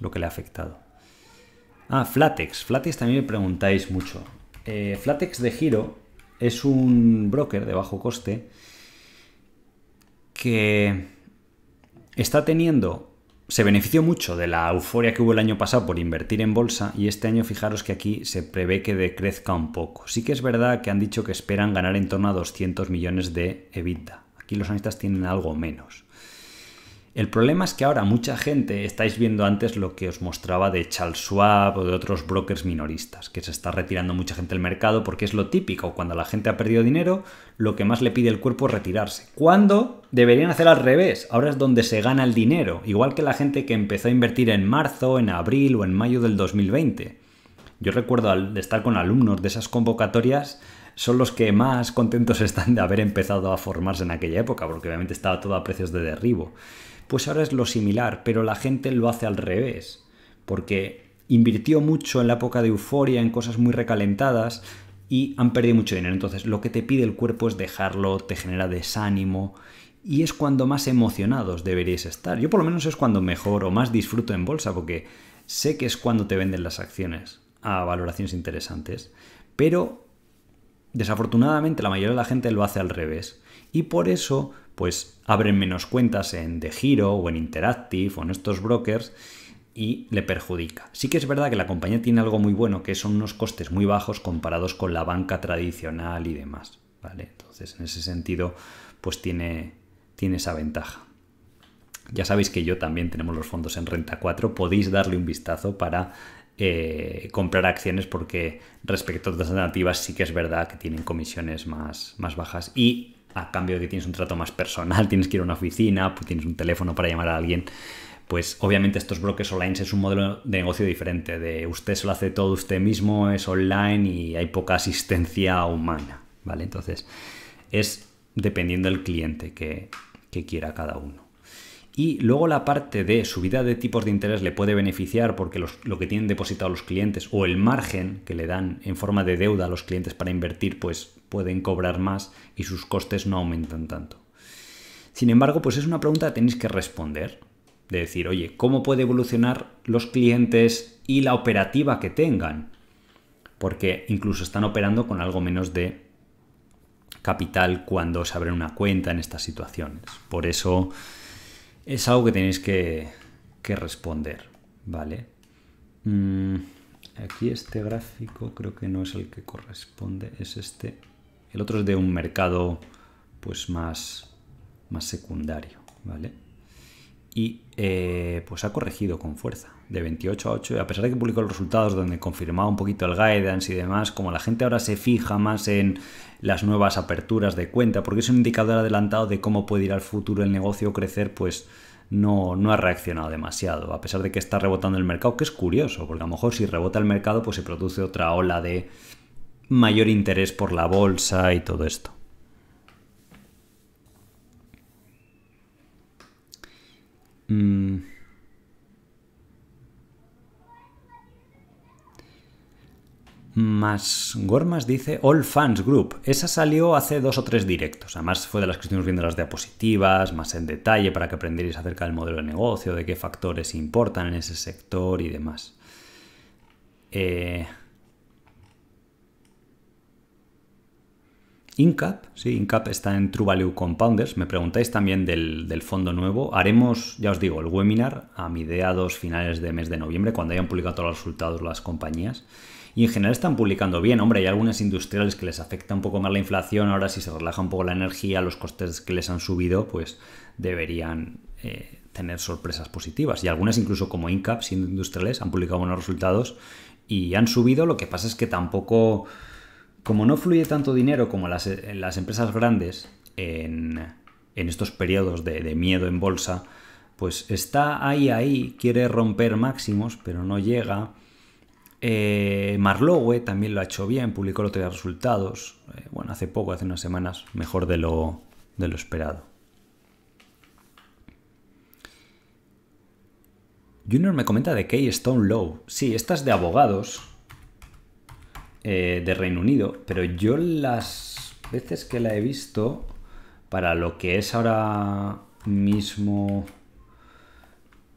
lo que le ha afectado. Ah, Flatex. Flatex también me preguntáis mucho. Eh, Flatex de Giro es un broker de bajo coste que está teniendo... Se benefició mucho de la euforia que hubo el año pasado por invertir en bolsa y este año fijaros que aquí se prevé que decrezca un poco. Sí que es verdad que han dicho que esperan ganar en torno a doscientos millones de EBITDA. Aquí los analistas tienen algo menos. El problema es que ahora mucha gente, estáis viendo antes lo que os mostraba de Charles Schwab o de otros brokers minoristas, que se está retirando mucha gente del mercado porque es lo típico. Cuando la gente ha perdido dinero, lo que más le pide el cuerpo es retirarse. ¿Cuándo? Deberían hacer al revés. Ahora es donde se gana el dinero. Igual que la gente que empezó a invertir en marzo, en abril o en mayo del dos mil veinte. Yo recuerdo al estar con alumnos de esas convocatorias, son los que más contentos están de haber empezado a formarse en aquella época, porque obviamente estaba todo a precios de derribo. Pues ahora es lo similar, pero la gente lo hace al revés, porque invirtió mucho en la época de euforia, en cosas muy recalentadas, y han perdido mucho dinero. Entonces, lo que te pide el cuerpo es dejarlo, te genera desánimo, y es cuando más emocionados deberíais estar. Yo por lo menos es cuando mejor o más disfruto en bolsa, porque sé que es cuando te venden las acciones a valoraciones interesantes, pero desafortunadamente la mayoría de la gente lo hace al revés, y por eso pues abren menos cuentas en De Giro o en Interactive o en estos brokers y le perjudica. Sí que es verdad que la compañía tiene algo muy bueno, que son unos costes muy bajos comparados con la banca tradicional y demás, ¿vale? Entonces, en ese sentido, pues tiene, tiene esa ventaja. Ya sabéis que yo también tenemos los fondos en Renta cuatro, podéis darle un vistazo para eh, comprar acciones porque respecto a otras alternativas sí que es verdad que tienen comisiones más, más bajas y a cambio de que tienes un trato más personal, tienes que ir a una oficina, pues tienes un teléfono para llamar a alguien. Pues obviamente estos brokers online es un modelo de negocio diferente, de usted se lo hace todo usted mismo, es online y hay poca asistencia humana, ¿vale? Entonces es dependiendo del cliente que, que quiera cada uno. Y luego la parte de subida de tipos de interés le puede beneficiar porque los, lo que tienen depositado los clientes o el margen que le dan en forma de deuda a los clientes para invertir, pues pueden cobrar más y sus costes no aumentan tanto. Sin embargo, pues es una pregunta que tenéis que responder. De decir, oye, ¿cómo puede evolucionar los clientes y la operativa que tengan? Porque incluso están operando con algo menos de capital cuando se abren una cuenta en estas situaciones. Por eso es algo que tenéis que, que responder, ¿vale? Mm, aquí este gráfico creo que no es el que corresponde, es este. El otro es de un mercado pues más, más secundario, ¿vale? Y eh, pues ha corregido con fuerza, de veintiocho a ocho, a pesar de que publicó los resultados donde confirmaba un poquito el guidance y demás, como la gente ahora se fija más en las nuevas aperturas de cuenta, porque es un indicador adelantado de cómo puede ir al futuro el negocio o crecer, pues no, no ha reaccionado demasiado, a pesar de que está rebotando el mercado, que es curioso, porque a lo mejor si rebota el mercado, pues se produce otra ola de mayor interés por la bolsa y todo esto. Más Gormas dice All Fans Group. Esa salió hace dos o tres directos. Además fue de las que estuvimos viendo las diapositivas, más en detalle para que aprendierais acerca del modelo de negocio, de qué factores importan en ese sector y demás. Eh... INCAP, sí, INCAP está en True Value Compounders. Me preguntáis también del, del fondo nuevo. Haremos, ya os digo, el webinar a mediados finales de mes de noviembre, cuando hayan publicado todos los resultados las compañías. Y en general están publicando bien. Hombre, hay algunas industriales que les afecta un poco más la inflación. Ahora si se relaja un poco la energía, los costes que les han subido, pues deberían eh, tener sorpresas positivas. Y algunas incluso como INCAP, siendo industriales, han publicado buenos resultados y han subido. Lo que pasa es que tampoco... Como no fluye tanto dinero como las, las empresas grandes en, en estos periodos de, de miedo en bolsa, pues está ahí, ahí, quiere romper máximos, pero no llega. Eh, Marlowe también lo ha hecho bien, publicó el otro día resultados, eh, bueno, hace poco, hace unas semanas, mejor de lo, de lo esperado. Junior me comenta de Keystone Law. Sí, estas de abogados... Eh, de Reino Unido, pero yo las veces que la he visto para lo que es ahora mismo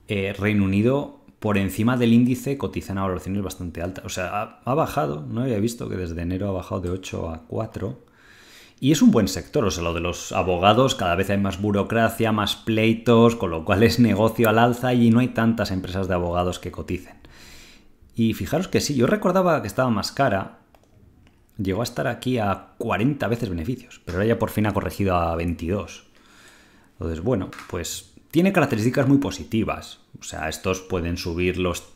eh, Reino Unido, por encima del índice cotizan a valoraciones bastante altas. O sea, ha, ha bajado, no había visto que desde enero ha bajado de ocho a cuatro y es un buen sector. O sea, lo de los abogados, cada vez hay más burocracia, más pleitos, con lo cual es negocio al alza y no hay tantas empresas de abogados que coticen. Y fijaros que sí, yo recordaba que estaba más cara, llegó a estar aquí a cuarenta veces beneficios, pero ahora ya por fin ha corregido a veintidós. Entonces, bueno, pues tiene características muy positivas. O sea, estos pueden subir los,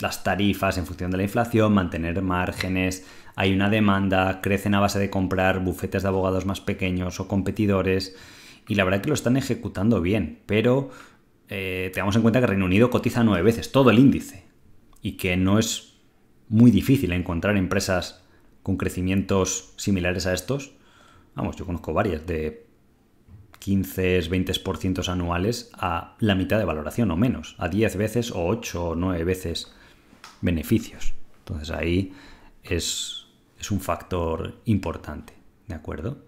las tarifas en función de la inflación, mantener márgenes, hay una demanda, crecen a base de comprar bufetes de abogados más pequeños o competidores, y la verdad es que lo están ejecutando bien, pero eh, tengamos en cuenta que Reino Unido cotiza nueve veces, todo el índice. Y que no es muy difícil encontrar empresas con crecimientos similares a estos. Vamos, yo conozco varias de quince, veinte por ciento anuales a la mitad de valoración o menos, a diez veces o ocho o nueve veces beneficios. Entonces ahí es, es un factor importante, ¿de acuerdo?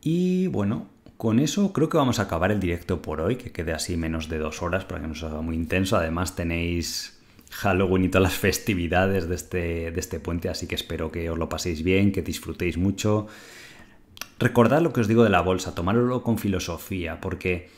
Y bueno... Con eso creo que vamos a acabar el directo por hoy, que quede así menos de dos horas para que no se haga muy intenso. Además tenéis Halloween y todas las festividades de este, de este puente, así que espero que os lo paséis bien, que disfrutéis mucho. Recordad lo que os digo de la bolsa, tomároslo con filosofía, porque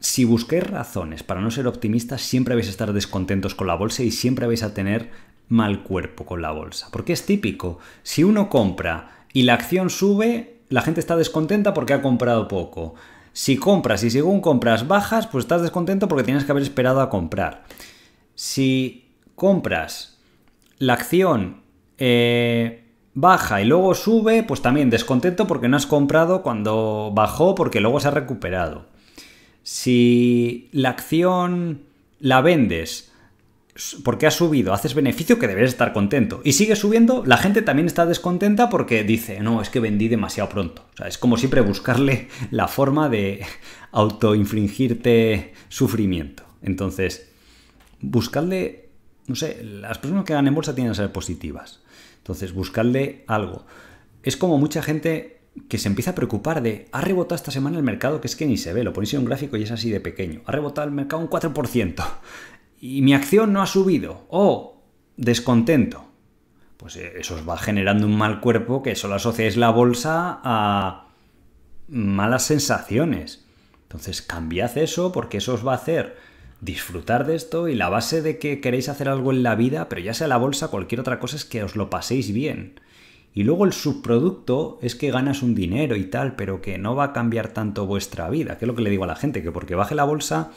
si busquéis razones para no ser optimistas, siempre vais a estar descontentos con la bolsa y siempre vais a tener mal cuerpo con la bolsa. Porque es típico, si uno compra y la acción sube... La gente está descontenta porque ha comprado poco. Si compras y según compras bajas, pues estás descontento porque tienes que haber esperado a comprar. Si compras la acción eh, baja y luego sube, pues también descontento porque no has comprado cuando bajó porque luego se ha recuperado. Si la acción la vendes... porque ha subido, haces beneficio que deberías estar contento. Y sigue subiendo, la gente también está descontenta porque dice, no, es que vendí demasiado pronto. O sea, es como siempre buscarle la forma de autoinfligirte sufrimiento. Entonces, buscarle, no sé, las personas que ganan en bolsa tienen que ser positivas. Entonces, buscarle algo. Es como mucha gente que se empieza a preocupar de, ha rebotado esta semana el mercado, que es que ni se ve, lo ponéis en un gráfico y es así de pequeño. Ha rebotado el mercado un cuatro por ciento y mi acción no ha subido. ¡Oh! Descontento. Pues eso os va generando un mal cuerpo que solo asociáis la bolsa a malas sensaciones. Entonces cambiad eso porque eso os va a hacer disfrutar de esto, y la base de que queréis hacer algo en la vida, pero ya sea la bolsa o cualquier otra cosa, es que os lo paséis bien. Y luego el subproducto es que ganas un dinero y tal, pero que no va a cambiar tanto vuestra vida. Que es lo que le digo a la gente, que porque baje la bolsa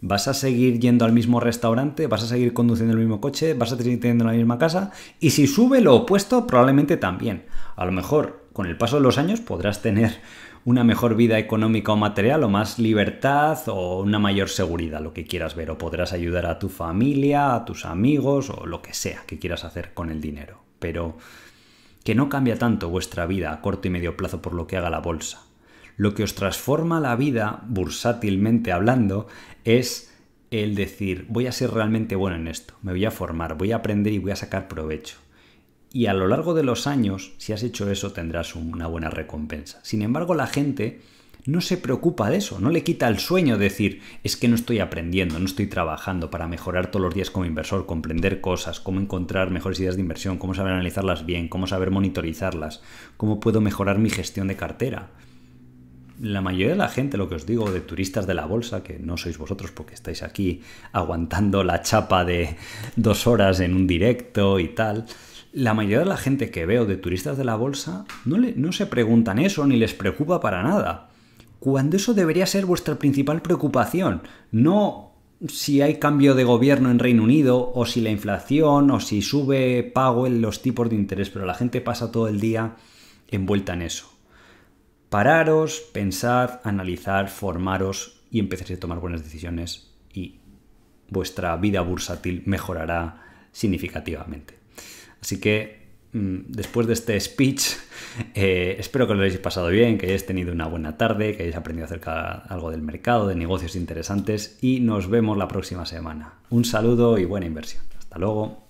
vas a seguir yendo al mismo restaurante, vas a seguir conduciendo el mismo coche, vas a seguir teniendo la misma casa, y si sube lo opuesto probablemente también. A lo mejor con el paso de los años podrás tener una mejor vida económica o material, o más libertad, o una mayor seguridad, lo que quieras ver, o podrás ayudar a tu familia, a tus amigos, o lo que sea que quieras hacer con el dinero. Pero que no cambia tanto vuestra vida a corto y medio plazo por lo que haga la bolsa. Lo que os transforma la vida, bursátilmente hablando, es el decir, voy a ser realmente bueno en esto, me voy a formar, voy a aprender y voy a sacar provecho. Y a lo largo de los años, si has hecho eso, tendrás una buena recompensa. Sin embargo, la gente no se preocupa de eso, no le quita el sueño decir, es que no estoy aprendiendo, no estoy trabajando para mejorar todos los días como inversor, comprender cosas, cómo encontrar mejores ideas de inversión, cómo saber analizarlas bien, cómo saber monitorizarlas, cómo puedo mejorar mi gestión de cartera. La mayoría de la gente, lo que os digo, de turistas de la bolsa, que no sois vosotros porque estáis aquí aguantando la chapa de dos horas en un directo y tal, la mayoría de la gente que veo de turistas de la bolsa no, le, no se preguntan eso ni les preocupa para nada. Cuando eso debería ser vuestra principal preocupación, no si hay cambio de gobierno en Reino Unido, o si la inflación, o si sube pago en los tipos de interés, pero la gente pasa todo el día envuelta en eso. Pararos, pensad, analizar, formaros y empezaréis a tomar buenas decisiones, y vuestra vida bursátil mejorará significativamente. Así que después de este speech, eh, espero que lo hayáis pasado bien, que hayáis tenido una buena tarde, que hayáis aprendido acerca de algo del mercado, de negocios interesantes, y nos vemos la próxima semana. Un saludo y buena inversión. Hasta luego.